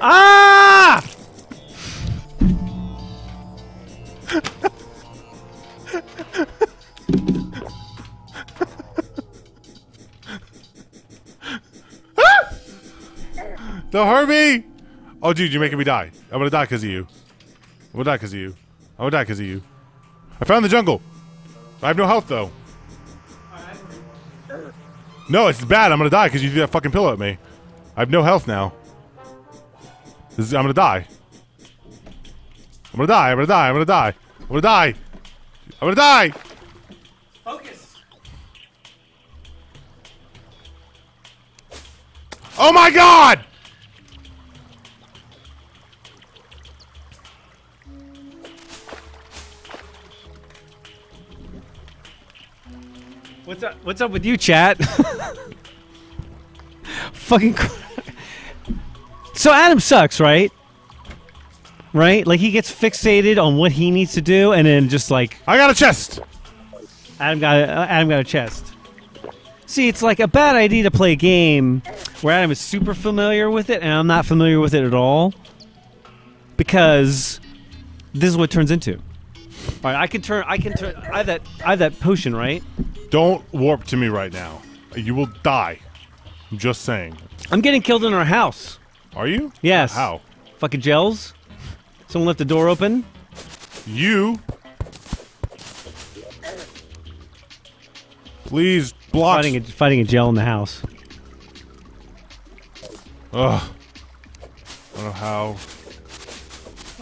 Ah! The Herbie! Oh, dude, you're making me die. I'm gonna die because of you. I'm gonna die because of you. I'm gonna die because of you. I found the jungle. I have no health, though. No, it's bad. I'm gonna die because you threw that fucking pillow at me. I have no health now. This is, I'm gonna die. I'm gonna die. I'm gonna die. I'm gonna die. I'm gonna die. I'm gonna die! Focus! Oh my god! What's up? What's up with you, chat? Fucking. So Adam sucks, right? Right? Like he gets fixated on what he needs to do, and then just like I got a chest. Adam got. A, Adam got a chest. See, it's like a bad idea to play a game where Adam is super familiar with it, and I'm not familiar with it at all, because this is what it turns into. All right, I can turn. I can turn. I have that. I have that potion, right? Don't warp to me right now. You will die. I'm just saying. I'm getting killed in our house. Are you? Yes. How? Fucking gels. Someone left the door open. You. Please block. Fighting a, fighting a gel in the house. Ugh. I don't know how.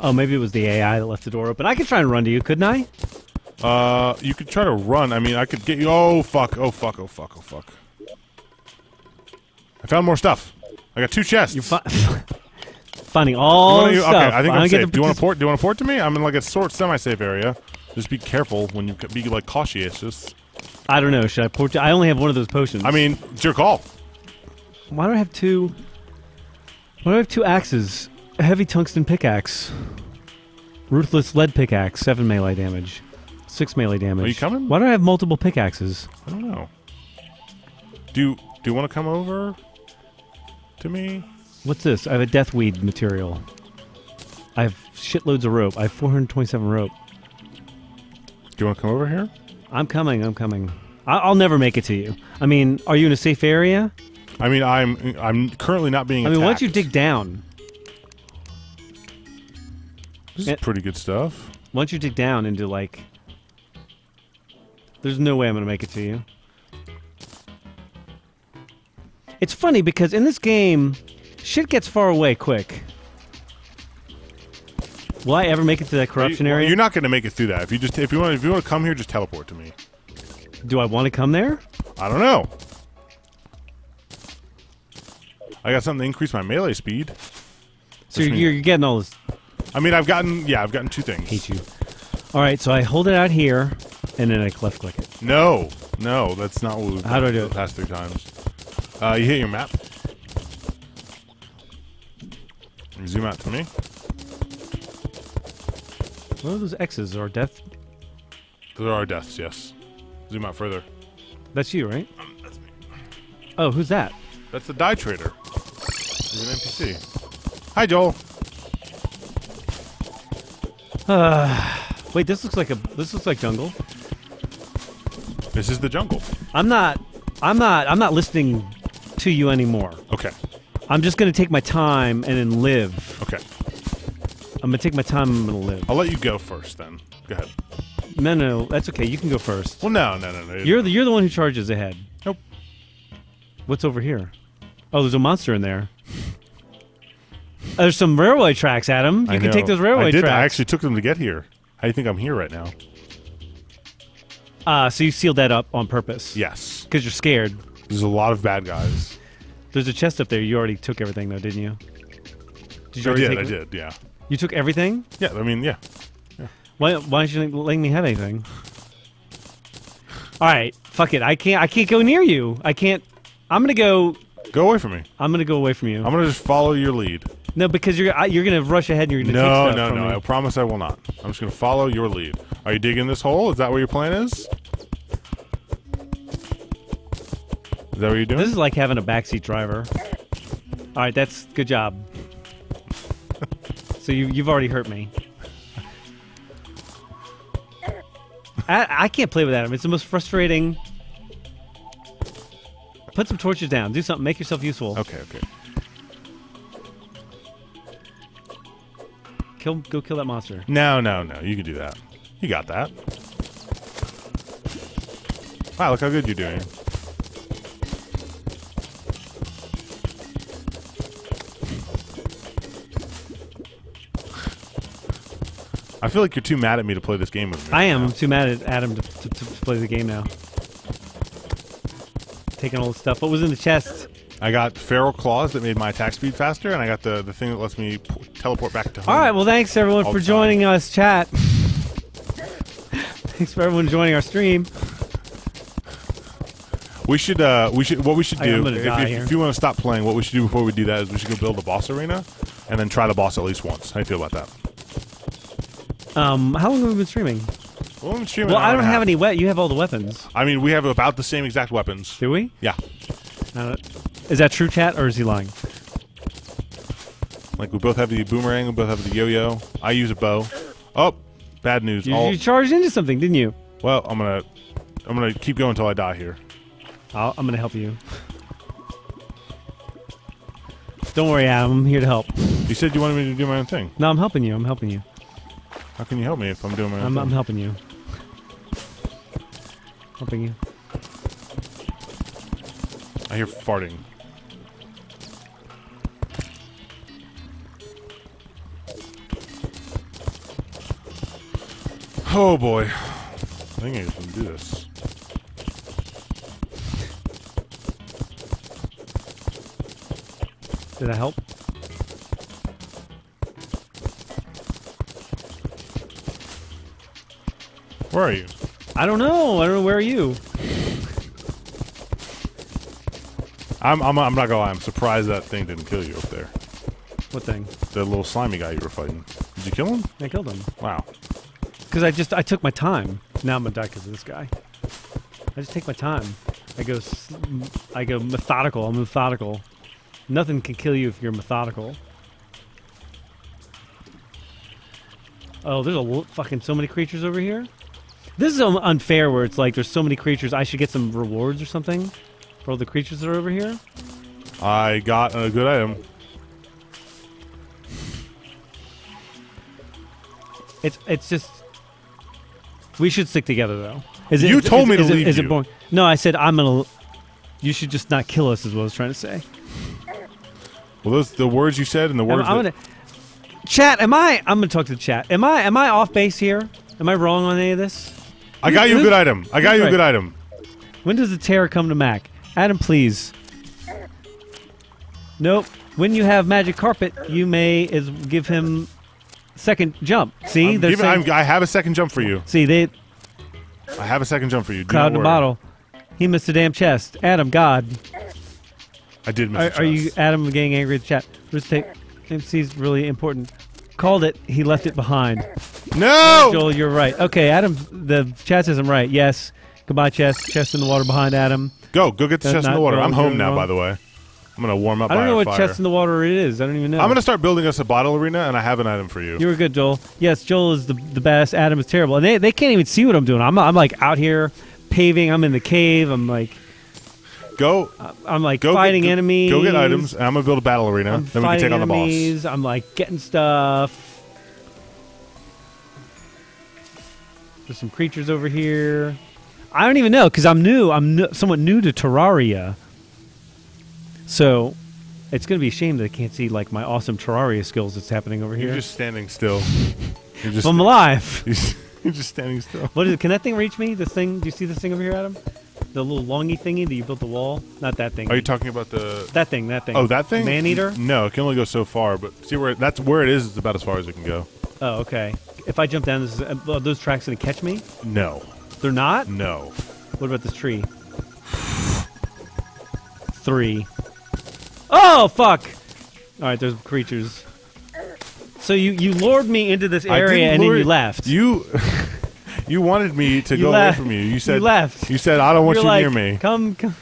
Oh, maybe it was the A I that left the door open. I could try and run to you, couldn't I? Uh, you could try to run. I mean, I could get you. Oh, fuck. Oh, fuck. Oh, fuck. Oh, fuck. I found more stuff. I got two chests. You're fi finding all wanna, you, stuff. Okay, I think I'm, I'm safe. The, do you want to port? Do you want to port to me? I'm in like a sort semi-safe area. Just be careful when you be like cautious. Just. I don't know. Should I port? To, I only have one of those potions. I mean, it's your call. Why do I have two? Why do I have two axes? A heavy tungsten pickaxe, ruthless lead pickaxe, seven melee damage. Six melee damage. Are you coming? Why do I have multiple pickaxes? I don't know. Do you, do you want to come over to me? What's this? I have a death weed material. I have shitloads of rope. I have four hundred twenty-seven rope. Do you want to come over here? I'm coming. I'm coming. I, I'll never make it to you. I mean, are you in a safe area? I mean, I'm. I'm currently not being. I mean, attacked. Why don't you dig down? This is it, pretty good stuff. Why don't you dig down into like. There's no way I'm going to make it to you. It's funny because in this game, shit gets far away quick. Will I ever make it to that corruption you, area? Well, you're not going to make it through that. If you just if you want if you want to come here, just teleport to me. Do I want to come there? I don't know. I got something to increase my melee speed. So you're, you're getting all this. I mean, I've gotten yeah, I've gotten two things. I hate you. All right, so I hold it out here. And then I left click it. No, no, that's not what we've done. How do I do it? The past three times. Uh, you hit your map. You zoom out to me. What are those X's? Are deaths? There are deaths, yes. Zoom out further. That's you, right? Um, that's me. Oh, who's that? That's the die trader. He's an N P C. Hi, Joel. Uh, wait, this looks like a this looks like jungle. This is the jungle. I'm not, I'm not, I'm not listening to you anymore. Okay. I'm just gonna take my time and then live. Okay. I'm gonna take my time and I'm gonna live. I'll let you go first then. Go ahead. No, no, that's okay. You can go first. Well, no, no, no, no. You're the, you're the one who charges ahead. Nope. What's over here? Oh, there's a monster in there. Oh, there's some railway tracks, Adam. You I can know. Take those railway I did. Tracks. I actually took them to get here. How do you think I'm here right now? Ah, uh, so you sealed that up on purpose. Yes. Because you're scared. There's a lot of bad guys. There's a chest up there. You already took everything, though, didn't you? Did you I already did, take I did, yeah. You took everything? Yeah, I mean, yeah. yeah. Why, why aren't you letting me have anything? All right, fuck it. I can't, I can't go near you. I can't. I'm going to go. Go away from me. I'm going to go away from you. I'm going to just follow your lead. No, because you're, you're going to rush ahead and you're going to no, take stuff No, no, no. I promise I will not. I'm just going to follow your lead. Are you digging this hole? Is that what your plan is? Is that what you're doing? This is like having a backseat driver. All right, that's good job. So you, you've already hurt me. I, I can't play with Adam. It's the most frustrating. Put some torches down. Do something. Make yourself useful. Okay, okay. Kill, go kill that monster. No, no, no. You can do that. You got that. Wow, look how good you're doing. I feel like you're too mad at me to play this game with me. I am. I'm too mad at Adam to, to, to play the game now. Taking all the stuff. What was in the chest? I got feral claws that made my attack speed faster, and I got the, the thing that lets me p teleport back to home. All right. Well, thanks, everyone, for joining us, chat. Thanks for everyone joining our stream. We should, uh, we should, what we should do, if, if, if you want to stop playing, what we should do before we do that is we should go build a boss arena and then try the boss at least once. How do you feel about that? Um, how long have we been streaming? Well, I'm streaming well I don't have half. any wet. You have all the weapons. I mean, we have about the same exact weapons. Do we? Yeah. Uh, is that true, chat, or is he lying? Like, we both have the boomerang, we both have the yo-yo. I use a bow. Oh! Bad news. You, you charged into something, didn't you? Well, I'm gonna, I'm gonna keep going until I die here. I'll, I'm gonna help you. Don't worry, Adam. I'm here to help. You said you wanted me to do my own thing. No, I'm helping you. I'm helping you. How can you help me if I'm doing my own I'm, thing? I'm helping you. Helping you. I hear farting. Oh boy. I think I can do this. Did I help? Where are you? I don't know. I don't know. Where are you? I'm, I'm, I'm not gonna lie. I'm surprised that thing didn't kill you up there. What thing? The little slimy guy you were fighting. Did you kill him? I killed him. Wow. Because I just, I took my time. Now I'm gonna die because of this guy. I just take my time. I go, I go methodical. I'm methodical. Nothing can kill you if you're methodical. Oh, there's a fucking so many creatures over here. This is unfair where it's like there's so many creatures. I should get some rewards or something for all the creatures that are over here. I got a good item. It's, it's just... We should stick together, though. Is it, you is, told is, me is, to is, leave is you. It no, I said I'm going to... You should just not kill us is what I was trying to say. Well, those the words you said and the words I'm, I'm that... Gonna, chat, am I... I'm going to talk to the chat. Am I Am I off base here? Am I wrong on any of this? I got you a good item. I got you a good item. When does the terror come to Mac? Adam, please. Nope. When you have magic carpet, you may is give him... Second jump. See, I'm giving, I'm, I have a second jump for you. See, they. I have a second jump for you. Do Cloud in a bottle. He missed a damn chest. Adam, God. I did miss. Are, a chest. Are you Adam getting angry at the chat? Let's take. M C's really important. Called it. He left it behind. No. Joel, you're right. Okay, Adam. The chat says I'm right. Yes. Goodbye, chest. Chest in the water behind Adam. Go. Go get the chest in the water. I'm home now, by the way. I'm gonna warm up. I don't know what fire. Chest in the water it is. I don't even know. I'm gonna start building us a bottle arena, and I have an item for you. You were good, Joel. Yes, Joel is the the best. Adam is terrible, and they they can't even see what I'm doing. I'm I'm like out here paving. I'm in the cave. I'm like go. I'm like go fighting get, go, enemies. Go get items. And I'm gonna build a battle arena. I'm then we can take on enemies. the boss. I'm like getting stuff. There's some creatures over here. I don't even know because I'm new. I'm no, somewhat new to Terraria. So, it's going to be a shame that I can't see, like, my awesome Terraria skills that's happening over You're here. You're just standing still. You're just I'm alive! You're just standing still. What is it? Can that thing reach me? This thing? Do you see this thing over here, Adam? The little longy thingy that you built the wall? Not that thing. Are you talking about the... That thing, that thing. Oh, that thing? Man-eater? No, it can only go so far, but see where it, that's where it is. It's about as far as it can go. Oh, okay. If I jump down, this is, are those tracks going to catch me? No. They're not? No. What about this tree? Three. Oh, fuck! Alright, there's creatures. So you, you lured me into this area and then you left. You you wanted me to you go away from you. You said you left. You said I don't want You're you like, near me. Come come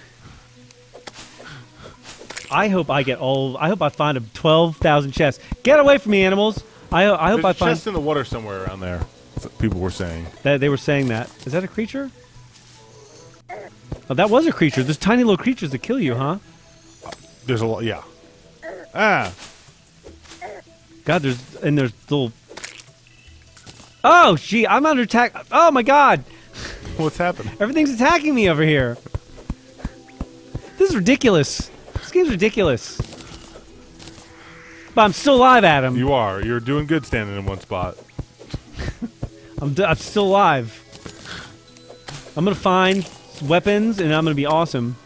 I hope I get all I hope I find a twelve thousand chests. Get away from me, animals! I I hope there's I find chests in the water somewhere around there. That's what people were saying. That they were saying that. Is that a creature? Oh, that was a creature. There's tiny little creatures that kill you, huh? There's a lot, yeah. Ah! God, there's, and there's little... Oh, gee, I'm under attack. Oh, my God! What's happening? Everything's attacking me over here. This is ridiculous. This game's ridiculous. But I'm still alive, Adam. You are. You're doing good standing in one spot. I'm, d I'm still alive. I'm gonna find weapons and I'm gonna be awesome.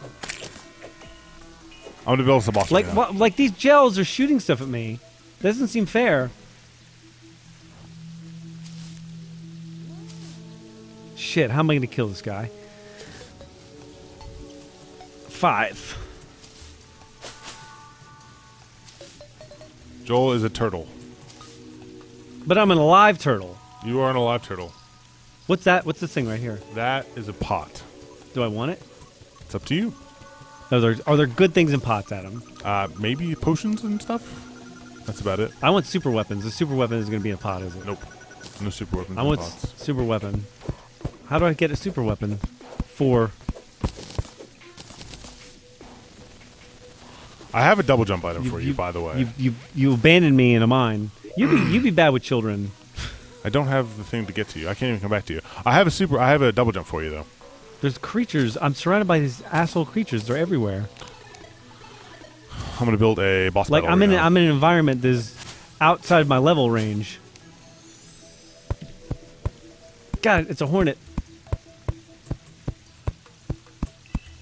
I'm gonna build some awesome. Like, what, like these gels are shooting stuff at me. That doesn't seem fair. Shit, how am I gonna kill this guy? Five. Joel is a turtle. But I'm an alive turtle. You are an alive turtle. What's that? What's this thing right here? That is a pot. Do I want it? It's up to you. Are there, are there good things in pots, Adam? Uh, maybe potions and stuff? That's about it. I want super weapons. The super weapon is going to be in a pot, is it? Nope. No super weapons I in want pots. super weapon. How do I get a super weapon? Four. I have a double jump item you, for you, you, by the way. You, you, you abandoned me in a mine. You'd be, you'd be bad with children. I don't have the thing to get to you. I can't even come back to you. I have a super. I have a double jump for you though. There's creatures. I'm surrounded by these asshole creatures. They're everywhere. I'm gonna build a boss. Like I'm right in. Now. I'm in an environment that's outside my level range. God, it's a hornet.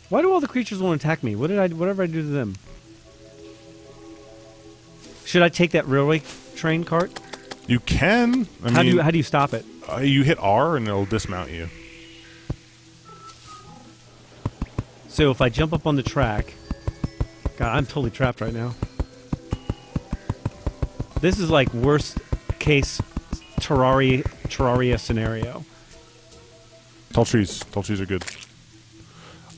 Why do all the creatures want to attack me? What did I? Whatever I do to them. Should I take that railway train cart? You can. I how mean, do you, how do you stop it? Uh, you hit R and it'll dismount you. So if I jump up on the track, God, I'm totally trapped right now. This is like worst case Terraria Terraria scenario. Tall trees, tall trees are good.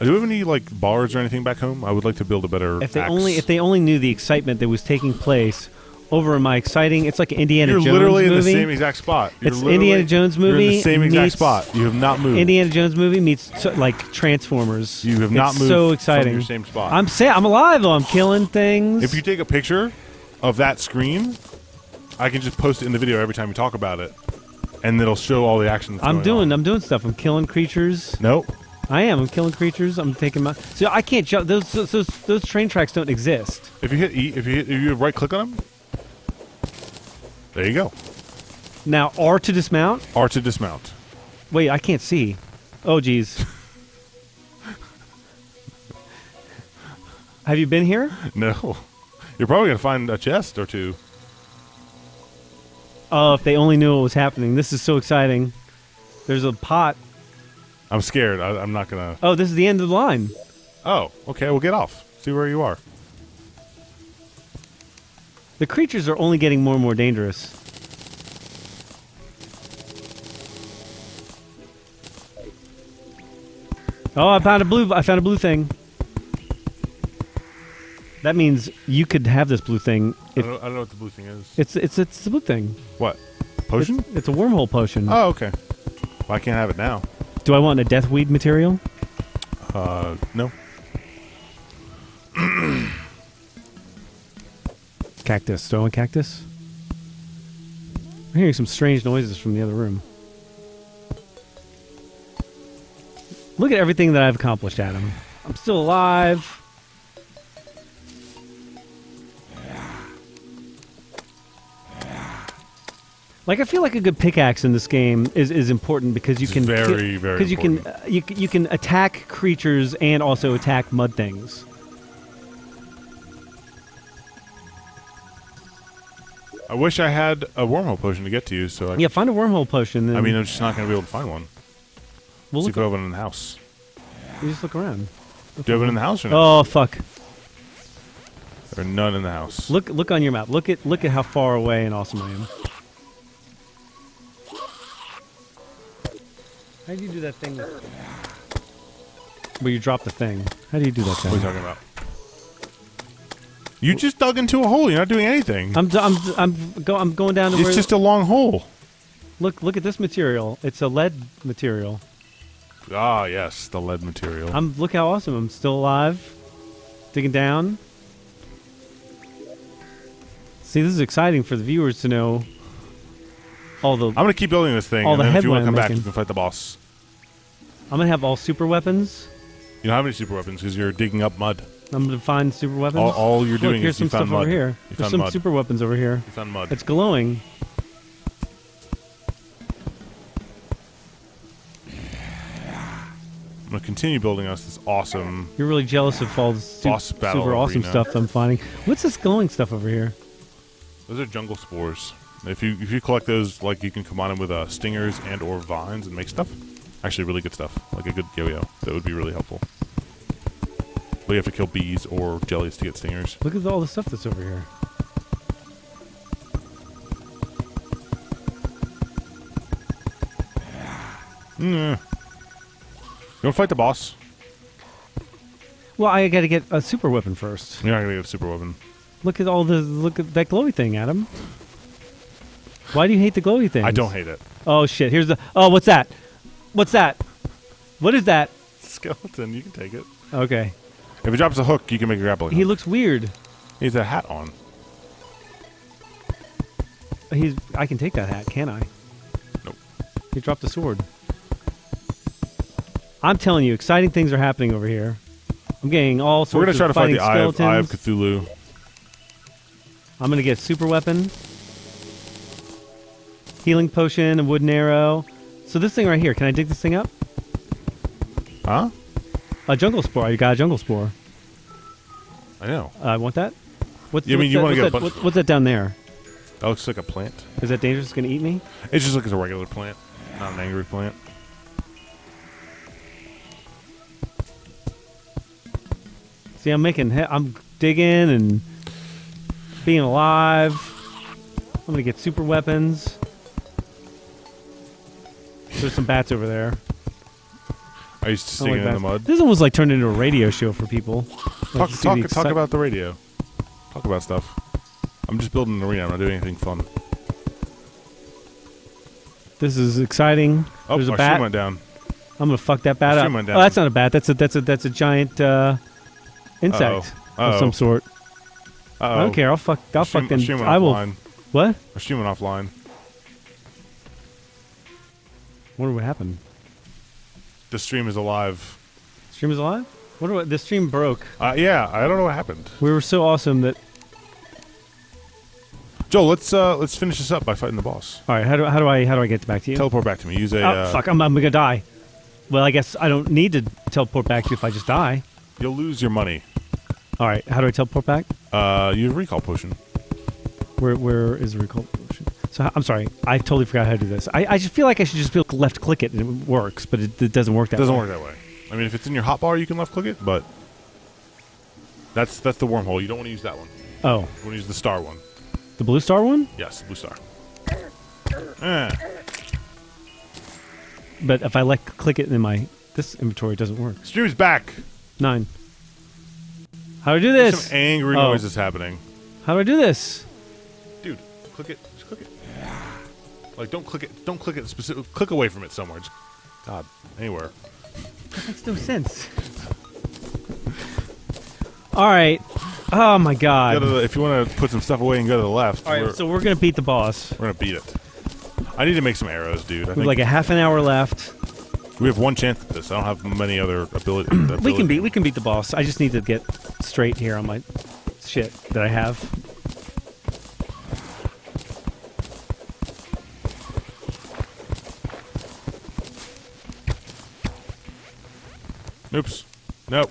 Do we have any like bars or anything back home? I would like to build a better. If they axe. only, if they only knew the excitement that was taking place. Over in my exciting, it's like an Indiana Jones movie. You're literally in the same exact spot. You're it's Indiana Jones movie. You're in the same exact spot. You have not moved. Indiana Jones movie meets like Transformers. You have not it's moved. So exciting. From your same spot. I'm sa I'm alive though. I'm killing things. If you take a picture of that screen, I can just post it in the video every time we talk about it, and it'll show all the action. That's I'm going doing. On. I'm doing stuff. I'm killing creatures. Nope. I am. I'm killing creatures. I'm taking my. So I can't jump. Those those those, those train tracks don't exist. If you hit E, if you hit, if you right click on them. There you go. Now, R to dismount? R to dismount. Wait, I can't see. Oh, geez. Have you been here? No. You're probably going to find a chest or two. Oh, if they only knew what was happening. This is so exciting. There's a pot. I'm scared. I, I'm not going to... Oh, this is the end of the line. Oh, okay. Well, get off. See where you are. The creatures are only getting more and more dangerous. Oh, I found a blue I found a blue thing. That means you could have this blue thing. If I, don't, I don't know what the blue thing is. It's it's it's the blue thing. What? Potion? It's, it's a wormhole potion. Oh, okay. Well, I can't have it now. Do I want a deathweed material? Uh, no. Cactus. Do I want cactus? I'm hearing some strange noises from the other room. Look at everything that I've accomplished, Adam. I'm still alive. Like I feel like a good pickaxe in this game is is important because you it's can very very because you can uh, you you can attack creatures and also attack mud things. I wish I had a wormhole potion to get to you, so I... Yeah, find a wormhole potion, then... I mean, I'm just not going to be able to find one. We'll See look if I have one in the house. You just look around. Look Do you have one in the house or not? Oh, fuck. There are none in the house. Look Look on your map. Look at look at how far away and awesome I am. How do you do that thing with... Well, you drop the thing. How do you do that thing? What are you talking about? You just dug into a hole. You're not doing anything. I'm I'm I'm, go, I'm going down to it's where... It's just a long hole. Look, look at this material. It's a lead material. Ah, yes, the lead material. I'm look how awesome. I'm still alive. Digging down. See, this is exciting for the viewers to know all the... I'm going to keep building this thing. All and the then if you want to come back, you can fight the boss. I'm going to have all super weapons. You don't have any super weapons because you're digging up mud. I'm gonna find super weapons. All, all you're doing Look, here's is you some found stuff mud. Over here. You There's some mud. super weapons over here. You found mud. It's glowing. to continue building us this awesome... You're really jealous of all the su super awesome arena. stuff I'm finding. What's this glowing stuff over here? Those are jungle spores. If you if you collect those, like, you can combine them with uh, stingers and or vines and make stuff. Actually, really good stuff. Like a good yo-yo. That would be really helpful. But you have to kill bees or jellies to get stingers. Look at all the stuff that's over here. Mm. You want to fight the boss? Well, I got to get a super weapon first. You're not going to get a super weapon. Look at all the... Look at that glowy thing, Adam. Why do you hate the glowy thing? I don't hate it. Oh, shit. Here's the... Oh, what's that? What's that? What is that? Skeleton. You can take it. Okay. If he drops a hook, you can make a grappling hook. He looks weird. He has a hat on. He's... I can take that hat, can I? Nope. He dropped a sword. I'm telling you, exciting things are happening over here. I'm getting all sorts of fighting skeletons. We're going to try to fight the Eye of, Eye of Cthulhu. I'm going to get a super weapon. Healing potion, a wooden arrow. So this thing right here, can I dig this thing up? Huh? A jungle spore. You got a jungle spore. I know. I uh, want that. What's, yeah, I mean, what's you want to get a bunch what's, what's that down there? That looks like a plant. Is that dangerous? It's going to eat me? It's just like it's a regular plant, not an angry plant. See, I'm making, he I'm digging and being alive. I'm going to get super weapons. There's some bats over there. I used to sing like in bats. the mud. This almost like turned into a radio show for people. Like talk talk, talk about the radio. Talk about stuff. I'm just building an arena. I'm not doing anything fun. This is exciting. Oh, There's a bat. Stream went down. I'm going to fuck that bat up. Went down. Oh, that's not a bat. That's a, that's a, that's a giant... Uh, Insect uh -oh. Uh -oh. of some sort. Uh -oh. I don't care. I'll fuck. I'll stream, fuck them. I will. Offline. What? Our stream went offline. I wonder what happened. The stream is alive. Stream is alive. I wonder what the stream broke. Uh, yeah, I don't know what happened. We were so awesome that. Joel, let's uh, let's finish this up by fighting the boss. All right. How do how do I how do I get back to you? Teleport back to me. Use a. Oh, uh, fuck! I'm I'm gonna die. Well, I guess I don't need to teleport back to you if I just die. You'll lose your money. All right. How do I teleport back? Uh, you have a recall potion. Where where is the recall potion? So I'm sorry. I totally forgot how to do this. I, I just feel like I should just be like left click it and it works, but it, it doesn't work that. It doesn't way. work that way. I mean, if it's in your hotbar, you can left click it, but that's that's the wormhole. You don't want to use that one. Oh. You want to use the star one. The blue star one? Yes, the blue star. Eh. But if I left click it in my this inventory, it doesn't work. Stream's back. Nine. How do I do this? There's some angry oh. noises happening. How do I do this? Dude, click it. Just click it. Like, don't click it. Don't click it specifically. Click away from it somewhere. Just, God, anywhere. That makes no sense. All right. Oh, my God. The, if you want to put some stuff away and go to the left. All right, we're, so we're going to beat the boss. We're going to beat it. I need to make some arrows, dude. I we think have like a half an hour left. We have one chance at this. I don't have many other abilities. Ability. We can beat. We can beat the boss. I just need to get straight here on my shit that I have. Oops. Nope.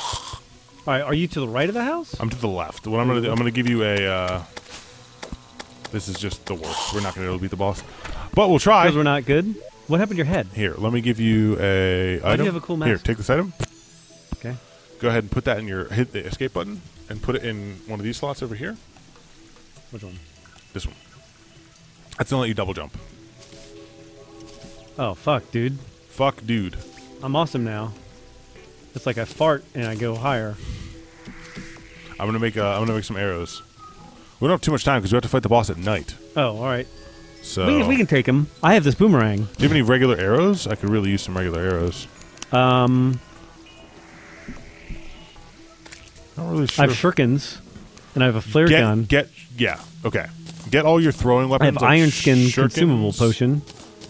All right. Are you to the right of the house? I'm to the left. What I'm gonna do, I'm gonna give you a. Uh, this is just the worst. We're not gonna be able to beat the boss. But we'll try. Because we're not good? What happened to your head? Here, let me give you a item. I do have a cool mask. Here, take this item. Okay. Go ahead and put that in your... Hit the escape button and put it in one of these slots over here. Which one? This one. That's gonna let you double jump. Oh, fuck, dude. Fuck, dude. I'm awesome now. It's like I fart and I go higher. I'm gonna make, uh, I'm gonna make some arrows. We don't have too much time because we have to fight the boss at night. Oh, all right. So we can, we can take him. I have this boomerang. Do you have any regular arrows? I could really use some regular arrows. Um, not really sure. I have shurikens, and I have a flare get, gun. Get yeah, okay. Get all your throwing weapons. I have like iron skin shurikens, consumable potion.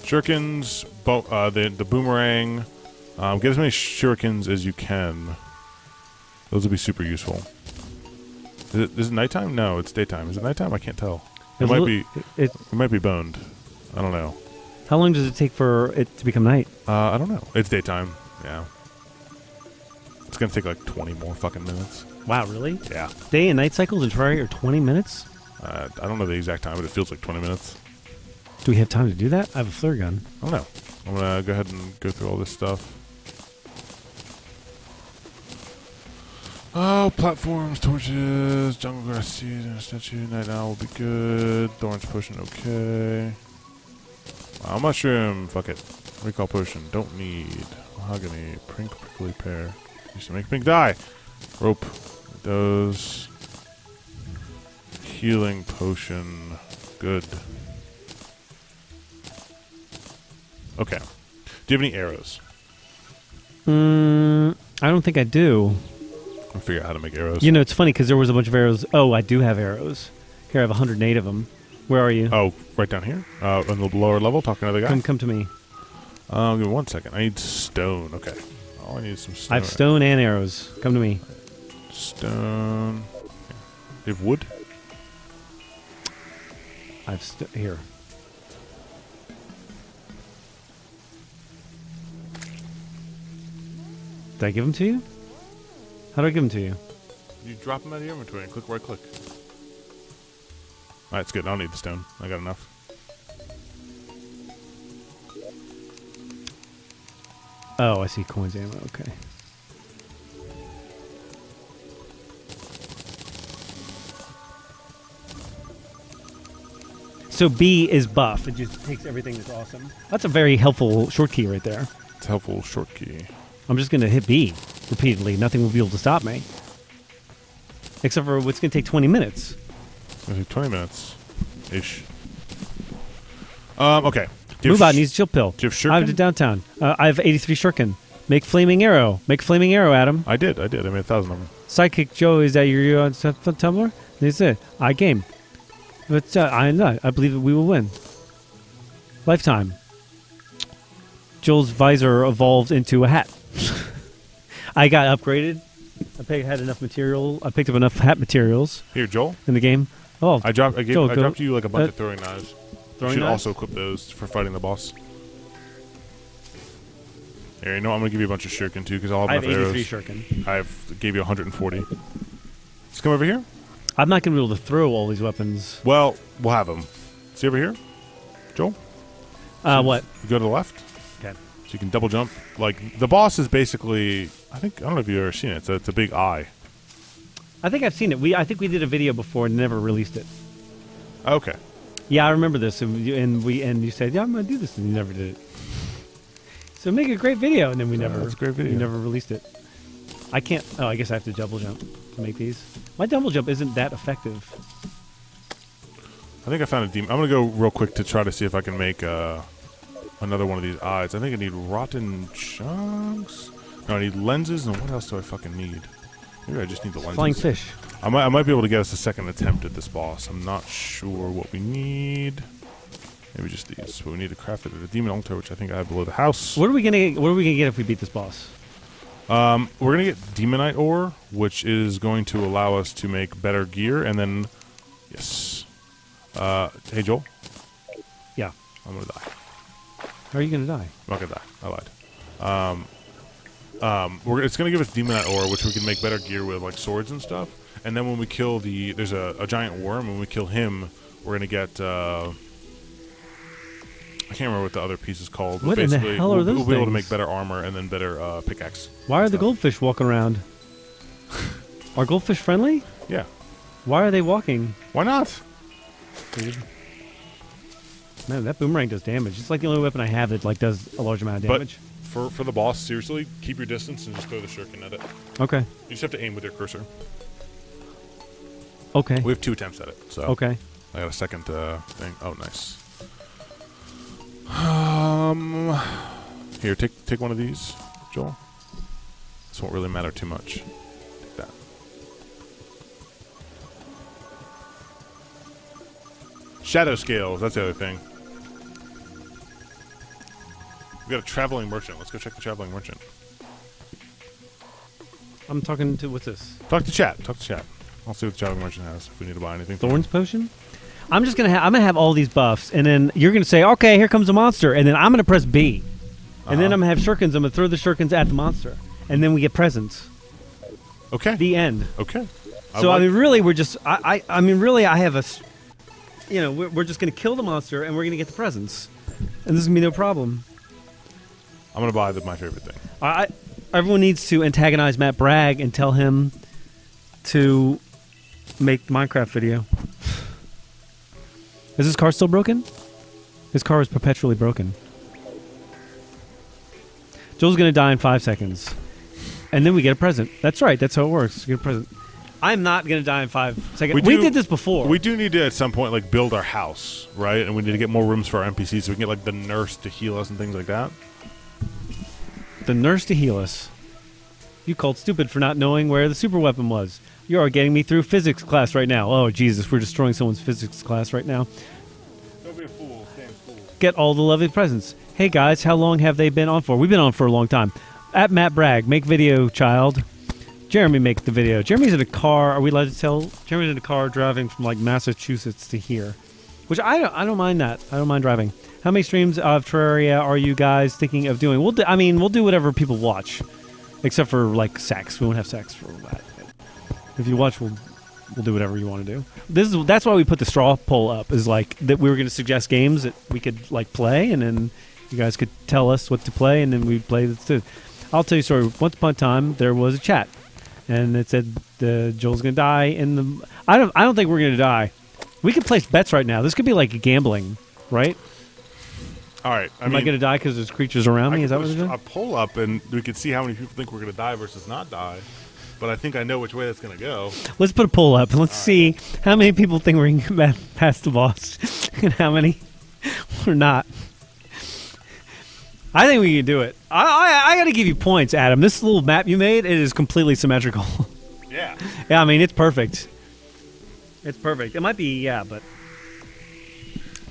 Shurikens, bo uh, the the boomerang. Um, get as many shurikens as you can. Those will be super useful. Is it, is it nighttime? No, it's daytime. Is it nighttime? I can't tell. It might be. It, it might be boned. I don't know. How long does it take for it to become night? Uh, I don't know. It's daytime. Yeah. It's going to take like twenty more fucking minutes. Wow, really? Yeah. Day and night cycles in Terraria are twenty minutes? Uh, I don't know the exact time, but it feels like twenty minutes. Do we have time to do that? I have a flare gun. I don't know. I'm going to go ahead and go through all this stuff. Oh, platforms, torches, jungle grass seeds, and a statue. Night owl will be good. Thorns potion, okay. Wow, mushroom, fuck it. Recall potion, don't need. Mahogany, prink, prickly pear. Used to make pink dye. Rope, those. Healing potion, good. Okay. Do you have any arrows? Mm, I don't think I do. I'll figure out how to make arrows. You know, it's funny because there was a bunch of arrows. Oh, I do have arrows. Here, I have one hundred eight of them. Where are you? Oh, right down here. Uh, on the lower level, talking to another guy. Come, come to me. Um, give me one second. I need stone. Okay. Oh, I need some stone. I have stone and arrows. Come to me. Stone. You have wood? I have st- here. Did I give them to you? How do I give them to you? You drop them out of your inventory and click right click. Alright, it's good. I don't need the stone. I got enough. Oh, I see coins ammo. Okay. So B is buff. It just takes everything that's awesome. That's a very helpful short key right there. It's a helpful short key. I'm just going to hit B repeatedly. Nothing will be able to stop me. Except for what's going to take twenty minutes. It's going to take twenty minutes-ish. Um, okay. Moobot needs a chill pill. Do you have shuriken? I have to downtown. Uh, I have eighty-three shuriken. Make flaming arrow. Make flaming arrow, Adam. I did. I did. I made a thousand of them. Sidekick Joe, is that your on Tumblr? That's it. I game. But uh, I am not. I believe that we will win. Lifetime. Joel's visor evolved into a hat. I got upgraded. I picked, had enough material. I picked up enough hat materials. Here, Joel. In the game. Oh, I dropped. I, gave, Joel, I dropped you like a bunch uh, of throwing knives. Throwing you should knives? also equip those for fighting the boss. Here, you know I'm gonna give you a bunch of shuriken too because I'll have enough arrows. I have eighty-three shuriken. I've gave you one hundred forty. Let's come over here. I'm not gonna be able to throw all these weapons. Well, we'll have them. See over here, Joel. Uh, so what? You go to the left. You can double jump. Like the boss is basically, I think I don't know if you've ever seen it. It's a, it's a big eye. I think I've seen it. We I think we did a video before and never released it. Okay. Yeah, I remember this, and, you, and we and you said, "Yeah, I'm gonna do this," and you never did it. So make a great video, and then we yeah, never. That's a great video. You never released it. I can't. Oh, I guess I have to double jump to make these. My double jump isn't that effective. I think I found a demon. I'm gonna go real quick to try to see if I can make Uh, another one of these eyes. I think I need rotten chunks. No, I need lenses, and what else do I fucking need? Maybe I just need the lenses. Flying fish. I might, I might be able to get us a second attempt at this boss. I'm not sure what we need. Maybe just these. But we need to craft it at a demon altar, which I think I have below the house. What are we gonna? What are we gonna get if we beat this boss? Um, we're gonna get demonite ore, which is going to allow us to make better gear, and then, yes. Uh, hey Joel. Yeah. I'm gonna die. How are you gonna die? I'm not gonna die. I lied. Um, um, we're, it's gonna give us demonite ore, which we can make better gear with, like swords and stuff. And then when we kill the, there's a, a giant worm. When we kill him, we're gonna get. Uh, I can't remember what the other piece is called. What in the hell are we'll, those We'll be things? able to make better armor and then better uh, pickaxe. Why are the goldfish walking around? Are goldfish friendly? Yeah. Why are they walking? Why not? Dude. Man, that boomerang does damage. It's like the only weapon I have that like does a large amount of damage. But for for the boss, seriously, keep your distance and just throw the shuriken at it. Okay. You just have to aim with your cursor. Okay. We have two attempts at it, so. Okay. I got a second uh, thing. Oh, nice. Um, here, take take one of these, Joel. This won't really matter too much. Take that. Shadow scales. That's the other thing. We got a traveling merchant. Let's go check the traveling merchant. I'm talking to... What's this? Talk to chat. Talk to chat. I'll see what the traveling merchant has if we need to buy anything. Thorns potion? I'm just gonna ha I'm gonna have all these buffs, and then you're gonna say, okay, here comes a monster, and then I'm gonna press B, and uh-huh. then I'm gonna have shurikens. I'm gonna throw the shurikens at the monster, and then we get presents. Okay. The end. Okay. I so like I mean, really, we're just I, I I mean, really, I have a, you know, we're, we're just gonna kill the monster, and we're gonna get the presents, and this is gonna be no problem. I'm gonna buy the, my favorite thing. I, everyone needs to antagonize Matt Bragg and tell him to make Minecraft video. Is his car still broken? His car is perpetually broken. Joel's gonna die in five seconds, and then we get a present. That's right. That's how it works. We get a present. I'm not gonna die in five seconds. We, we do, did this before. We do need to at some point like build our house, right? And we need to get more rooms for our N P Cs so we can get like the nurse to heal us and things like that. The nurse to heal us. You called stupid for not knowing where the super weapon was. You are getting me through physics class right now. Oh, Jesus, we're destroying someone's physics class right now. Don't be a fool. Damn fool. Get all the lovely presents. Hey, guys, how long have they been on for? We've been on for a long time. At Matt Bragg, make video, child. Jeremy, make the video. Jeremy's in a car. Are we allowed to tell? Jeremy's in a car driving from, like, Massachusetts to here. Which I don't, I don't mind that. I don't mind driving. How many streams of Terraria are you guys thinking of doing? We'll do, I mean, we'll do whatever people watch. Except for, like, sex. We won't have sex for that. If you watch, we'll, we'll do whatever you want to do. This is, that's why we put the straw poll up, is, like, that we were going to suggest games that we could, like, play, and then you guys could tell us what to play, and then we'd play this too. I'll tell you a story. Once upon a time, there was a chat, and it said uh, Joel's going to die in the... I don't, I don't think we're going to die. We could place bets right now. This could be, like, gambling, right? All right. I Am mean, I going to die because there's creatures around I me? Is that what you're doing? I pull up, and we could see how many people think we're going to die versus not die. But I think I know which way that's going to go. Let's put a poll up, and let's All see right. how many people think we're going to pass the boss and how many we're not. I think we can do it. I I, I got to give you points, Adam. This little map you made, it is completely symmetrical. Yeah. Yeah, I mean, it's perfect. It's perfect. It might be, yeah, but...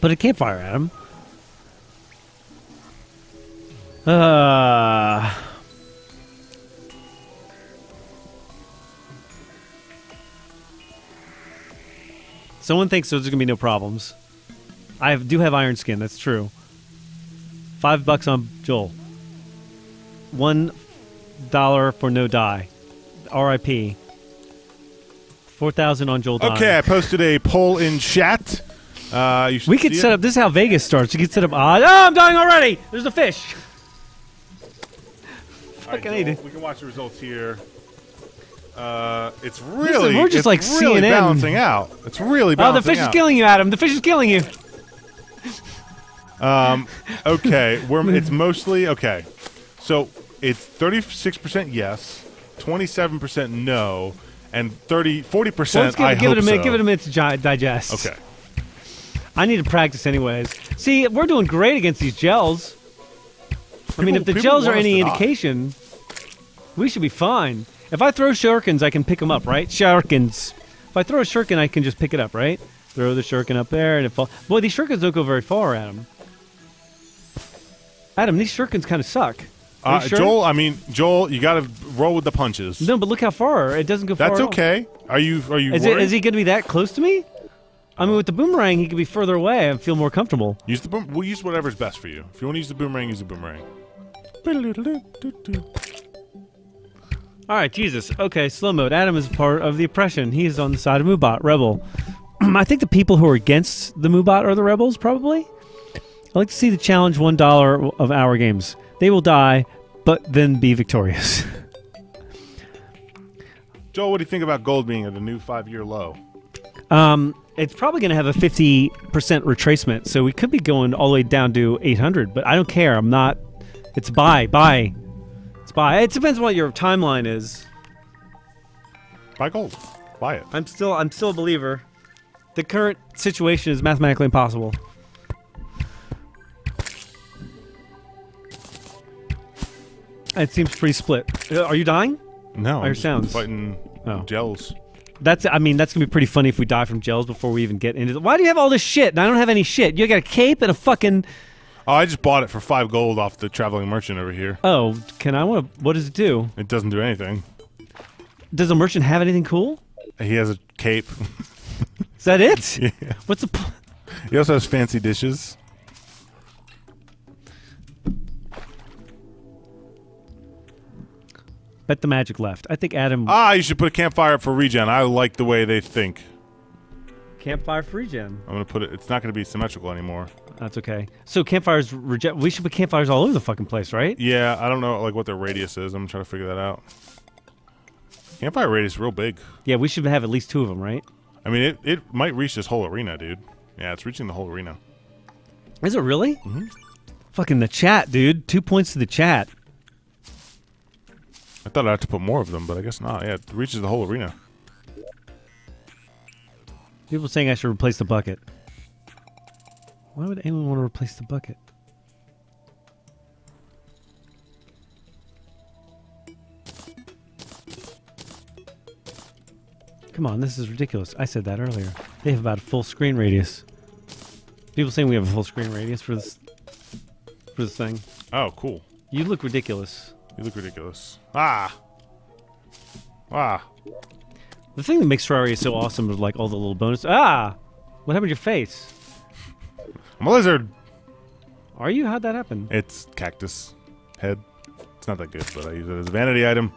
But a campfire, Adam. Uh... Someone thinks there's going to be no problems. I do have iron skin. That's true. Five bucks on Joel. One dollar for no die. R I P. Four thousand on Joel. Okay, dying. I posted a poll in chat. Uh, you we could set it. up. This is how Vegas starts. You could set up. Uh, oh, I'm dying already. There's a fish. All right, Joel, need it. We can watch the results here. Uh, it's really, Listen, we're just it's like really C N N. balancing out. It's really balancing out. Oh, the fish out. is killing you, Adam. The fish is killing you. Um, okay, we're, it's mostly, okay. So it's thirty-six percent yes, twenty-seven percent no, and thirty, forty percent well, I give hope it a minute, so. Give it a minute to digest. Okay. I need to practice anyways. See, we're doing great against these gels. People, I mean, if the gels are any indication, we should be fine. If I throw shurikens, I can pick them up, right? Shurikens. If I throw a shuriken, I can just pick it up, right? Throw the shuriken up there, and it falls. Boy, these shurikens don't go very far, Adam. Adam, these shurikens kind of suck. Uh, sure? Joel, I mean, Joel, you got to roll with the punches. No, but look how far it doesn't go. That's far. That's okay. All. Are you? Are you? Is, it, is he going to be that close to me? I mean, with the boomerang, he could be further away and feel more comfortable. Use the boom. We'll use whatever's best for you. If you want to use the boomerang, use the boomerang. All right, Jesus. Okay, slow mode. Adam is part of the oppression. He is on the side of Mubot, rebel. I think the people who are against the Mubot are the rebels, probably. I like to see the challenge one dollar of our games. They will die, but then be victorious. Joel, what do you think about gold being at a new five-year low? Um, it's probably going to have a fifty percent retracement, so we could be going all the way down to eight hundred, but I don't care. I'm not... It's buy, buy. It's buy. It depends on what your timeline is. Buy gold. Buy it. I'm still, I'm still a believer. The current situation is mathematically impossible. It seems pretty split. Are you dying? No. Are your sounds? Fighting oh. gels. That's. I mean, that's gonna be pretty funny if we die from gels before we even get into. The, why do you have all this shit? And I don't have any shit. You got a cape and a fucking. Oh, I just bought it for five gold off the traveling merchant over here. Oh, can I? What? What does it do? It doesn't do anything. Does a merchant have anything cool? He has a cape. Is that it? Yeah. What's the? P he also has fancy dishes. Bet the magic left. I think Adam. Ah, you should put a campfire up for regen. I like the way they think. Campfire for regen. I'm gonna put it. It's not gonna be symmetrical anymore. That's okay. So campfires reject. We should put campfires all over the fucking place, right? Yeah, I don't know like what their radius is. I'm trying to figure that out. Campfire radius is real big. Yeah, we should have at least two of them, right? I mean, it it might reach this whole arena, dude. Yeah, it's reaching the whole arena. Is it really? Mm-hmm. Fucking the chat, dude. Two points to the chat. I thought I'd have to put more of them, but I guess not. Yeah, it reaches the whole arena. People saying I should replace the bucket. Why would anyone want to replace the bucket? Come on, this is ridiculous. I said that earlier. They have about a full screen radius. People saying we have a full screen radius for this for this thing. Oh, cool. You look ridiculous. You look ridiculous. Ah! Ah! The thing that makes Terraria so awesome is like all the little bonus- Ah! What happened to your face? I'm a lizard! Are you? How'd that happen? It's cactus head. It's not that good, but I use it as a vanity item.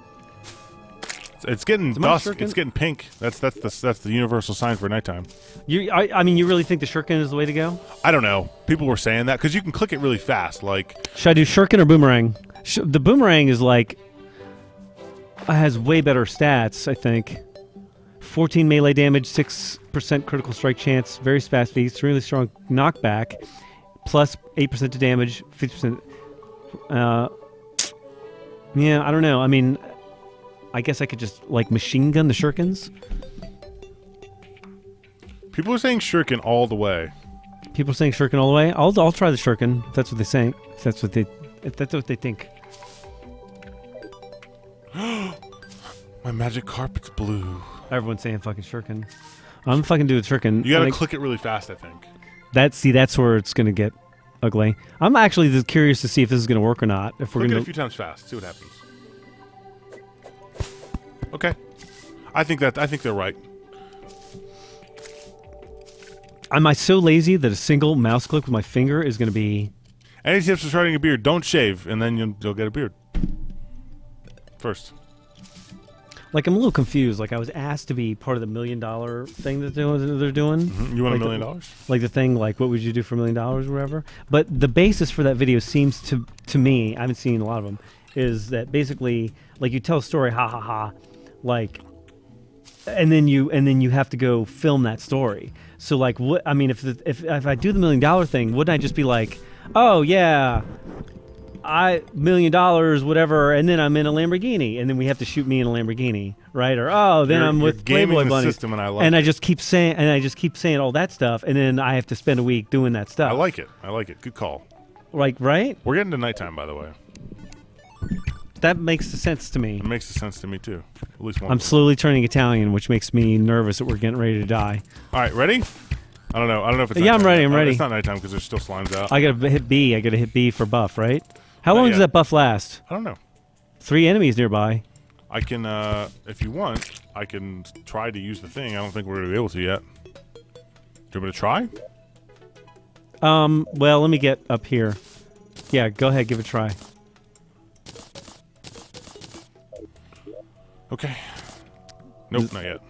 It's, it's getting Is dusk. It's getting pink. That's that's the that's the universal sign for nighttime. You, I, I mean, you really think the shuriken is the way to go? I don't know. People were saying that because you can click it really fast. Like, should I do shuriken or boomerang? Sh the boomerang is like has way better stats. I think fourteen melee damage, six percent critical strike chance, very fast speed, really strong knockback, plus eight percent to damage, fifty percent. Uh, yeah, I don't know. I mean. I guess I could just, like, machine gun the shurikens. People are saying shuriken all the way. People are saying shuriken all the way? I'll, I'll try the shuriken, if that's what they're saying. If that's what they, if that's what they think. My magic carpet's blue. Everyone's saying fucking shuriken. I'm fucking doing shuriken. You gotta like, click it really fast, I think. That, see, that's where it's gonna get ugly. I'm actually curious to see if this is gonna work or not. If we're click gonna it a few times fast, see what happens. Okay, I think that I think they're right. Am I so lazy that a single mouse click with my finger is going to be? Any tips for starting a beard? Don't shave, and then you'll, you'll get a beard. First. Like I'm a little confused. Like I was asked to be part of the million dollar thing that they're doing. Mm-hmm. You want like a million the, dollars? Like the thing, like what would you do for a million dollars, or whatever. But the basis for that video seems to to me, I haven't seen a lot of them, is that basically like you tell a story, ha ha ha. Like, and then you and then you have to go film that story. So like, what I mean, if the, if if I do the million dollar thing, wouldn't I just be like, oh yeah, I million dollars whatever, and then I'm in a Lamborghini, and then we have to shoot me in a Lamborghini, right? Or oh, then you're, I'm with Playboy Bunny, and, I, like and I just keep saying and I just keep saying all that stuff, and then I have to spend a week doing that stuff. I like it. I like it. Good call. Like right? We're getting to nighttime, by the way. That makes the sense to me. It makes the sense to me too. At least one. I'm slowly turning Italian, which makes me nervous that we're getting ready to die. All right, ready? I don't know. I don't know if it's yeah. I'm ready. I'm ready. It's not nighttime because there's still slimes out. I gotta hit B. I gotta hit B for buff, right? How long does that buff last? I don't know. Three enemies nearby. I can, uh, if you want, I can try to use the thing. I don't think we're gonna be able to yet. Do you want me to try? Um. Well, let me get up here. Yeah. Go ahead. Give it a try. Okay. Nope, not yet.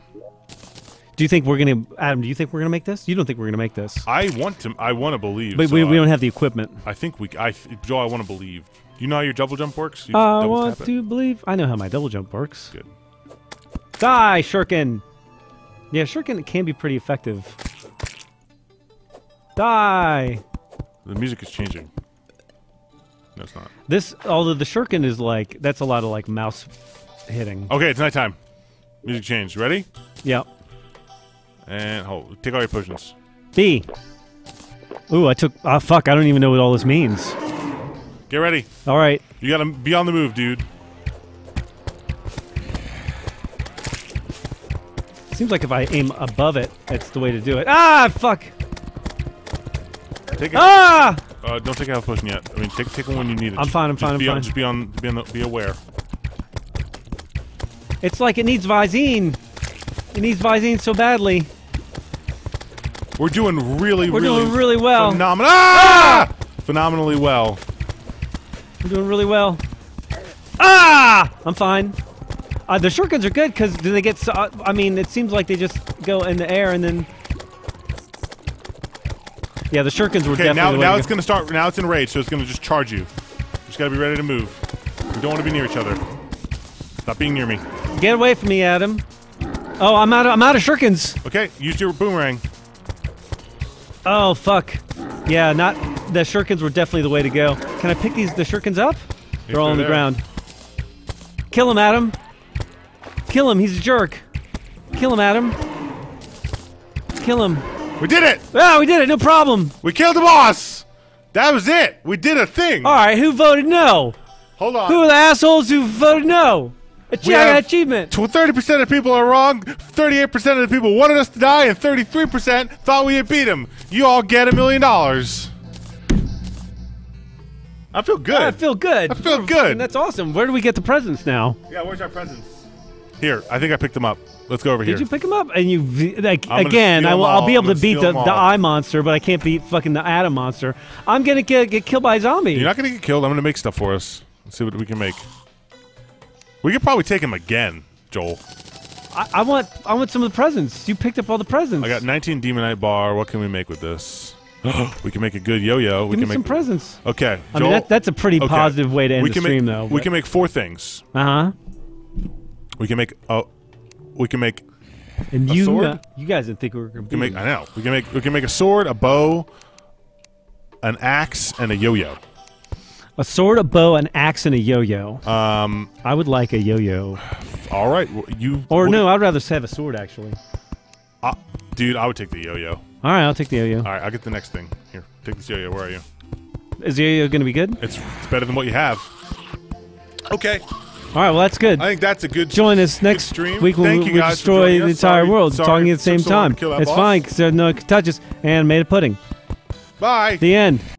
Do you think we're gonna, Adam? Do you think we're gonna make this? You don't think we're gonna make this? I want to. I want to believe. But so we, we I, don't have the equipment. I think we. I Joel, I want to believe. Do you know how your double jump works? You I want to believe. I know how my double jump works. Good. Die, shuriken. Yeah, shuriken can be pretty effective. Die. The music is changing. No, it's not. This, although the shuriken is like that's a lot of like mouse. Hitting. Okay, it's nighttime. Music change. Ready? Yep. And hold. Take all your potions. B. Ooh, I took. Ah, oh, fuck. I don't even know what all this means. Get ready. All right. You gotta be on the move, dude. Seems like if I aim above it, that's the way to do it. Ah, fuck. Take it. Ah. Uh, don't take out a potion yet. I mean, take take one when you need it. I'm fine. I'm fine. I'm fine. Just be on. Be on. The, be aware. It's like it needs Visine. It needs Visine so badly. We're doing really, We're really, doing really well. Phenomenal. Ah! Phenomenally well. We're doing really well. Ah! I'm fine. Uh, the shotguns are good because do they get? So I mean, it seems like they just go in the air and then. Yeah, the shurikens were okay, definitely. Okay, now, the way now to it's go. gonna start. Now it's enraged, so it's gonna just charge you. Just gotta be ready to move. We don't want to be near each other. Stop being near me. Get away from me, Adam. Oh, I'm out. Of, I'm out of shurikens. Okay, use your boomerang. Oh fuck. Yeah, not the shurikens were definitely the way to go. Can I pick these the shurikens up? They're, they're all on the there. ground. Kill him, Adam. Kill him. He's a jerk. Kill him, Adam. Kill him. We did it! Yeah, we did it, no problem! We killed the boss! That was it! We did a thing! Alright, who voted no? Hold on. Who are the assholes who voted no? Ach achievement! thirty percent of people are wrong, thirty-eight percent of the people wanted us to die, and thirty-three percent thought we had beat them. You all get a million dollars. I feel good. Yeah, I feel good. I feel We're, good. That's awesome. Where do we get the presents now? Yeah, where's our presents? Here, I think I picked them up. Let's go over Did here. Did you pick him up? And you, like, again, I will, I'll be able to beat the, the eye monster, but I can't beat fucking the Adam monster. I'm gonna get, get killed by a zombie. You're not gonna get killed. I'm gonna make stuff for us. Let's see what we can make. We could probably take him again, Joel. I, I want, I want some of the presents. You picked up all the presents. I got nineteen Demonite Bar. What can we make with this? We can make a good yo-yo. We Give can me make some presents. Okay, Joel. I mean, that, that's a pretty okay. positive way to end we the stream, make, though. We but. can make four things. Uh huh. We can make a. Uh, We can make and a you, sword. Uh, you guys didn't think we were going to make. I know. We can make. We can make a sword, a bow, an axe, and a yo-yo. A sword, a bow, an axe, and a yo-yo. Um, I would like a yo-yo. All right, you. Or no, I'd rather have a sword actually. Uh, dude, I would take the yo-yo. All right, I'll take the yo-yo. All right, I'll get the next thing. Here, take this yo-yo. Where are you? Is the yo-yo going to be good? It's, it's better than what you have. Okay. All right, well that's good. I think that's a good. Join us next stream. week when we, we destroy the entire sorry, world, sorry, talking at the same time. It's boss. fine because no one can touch us. And made a pudding. Bye. The end.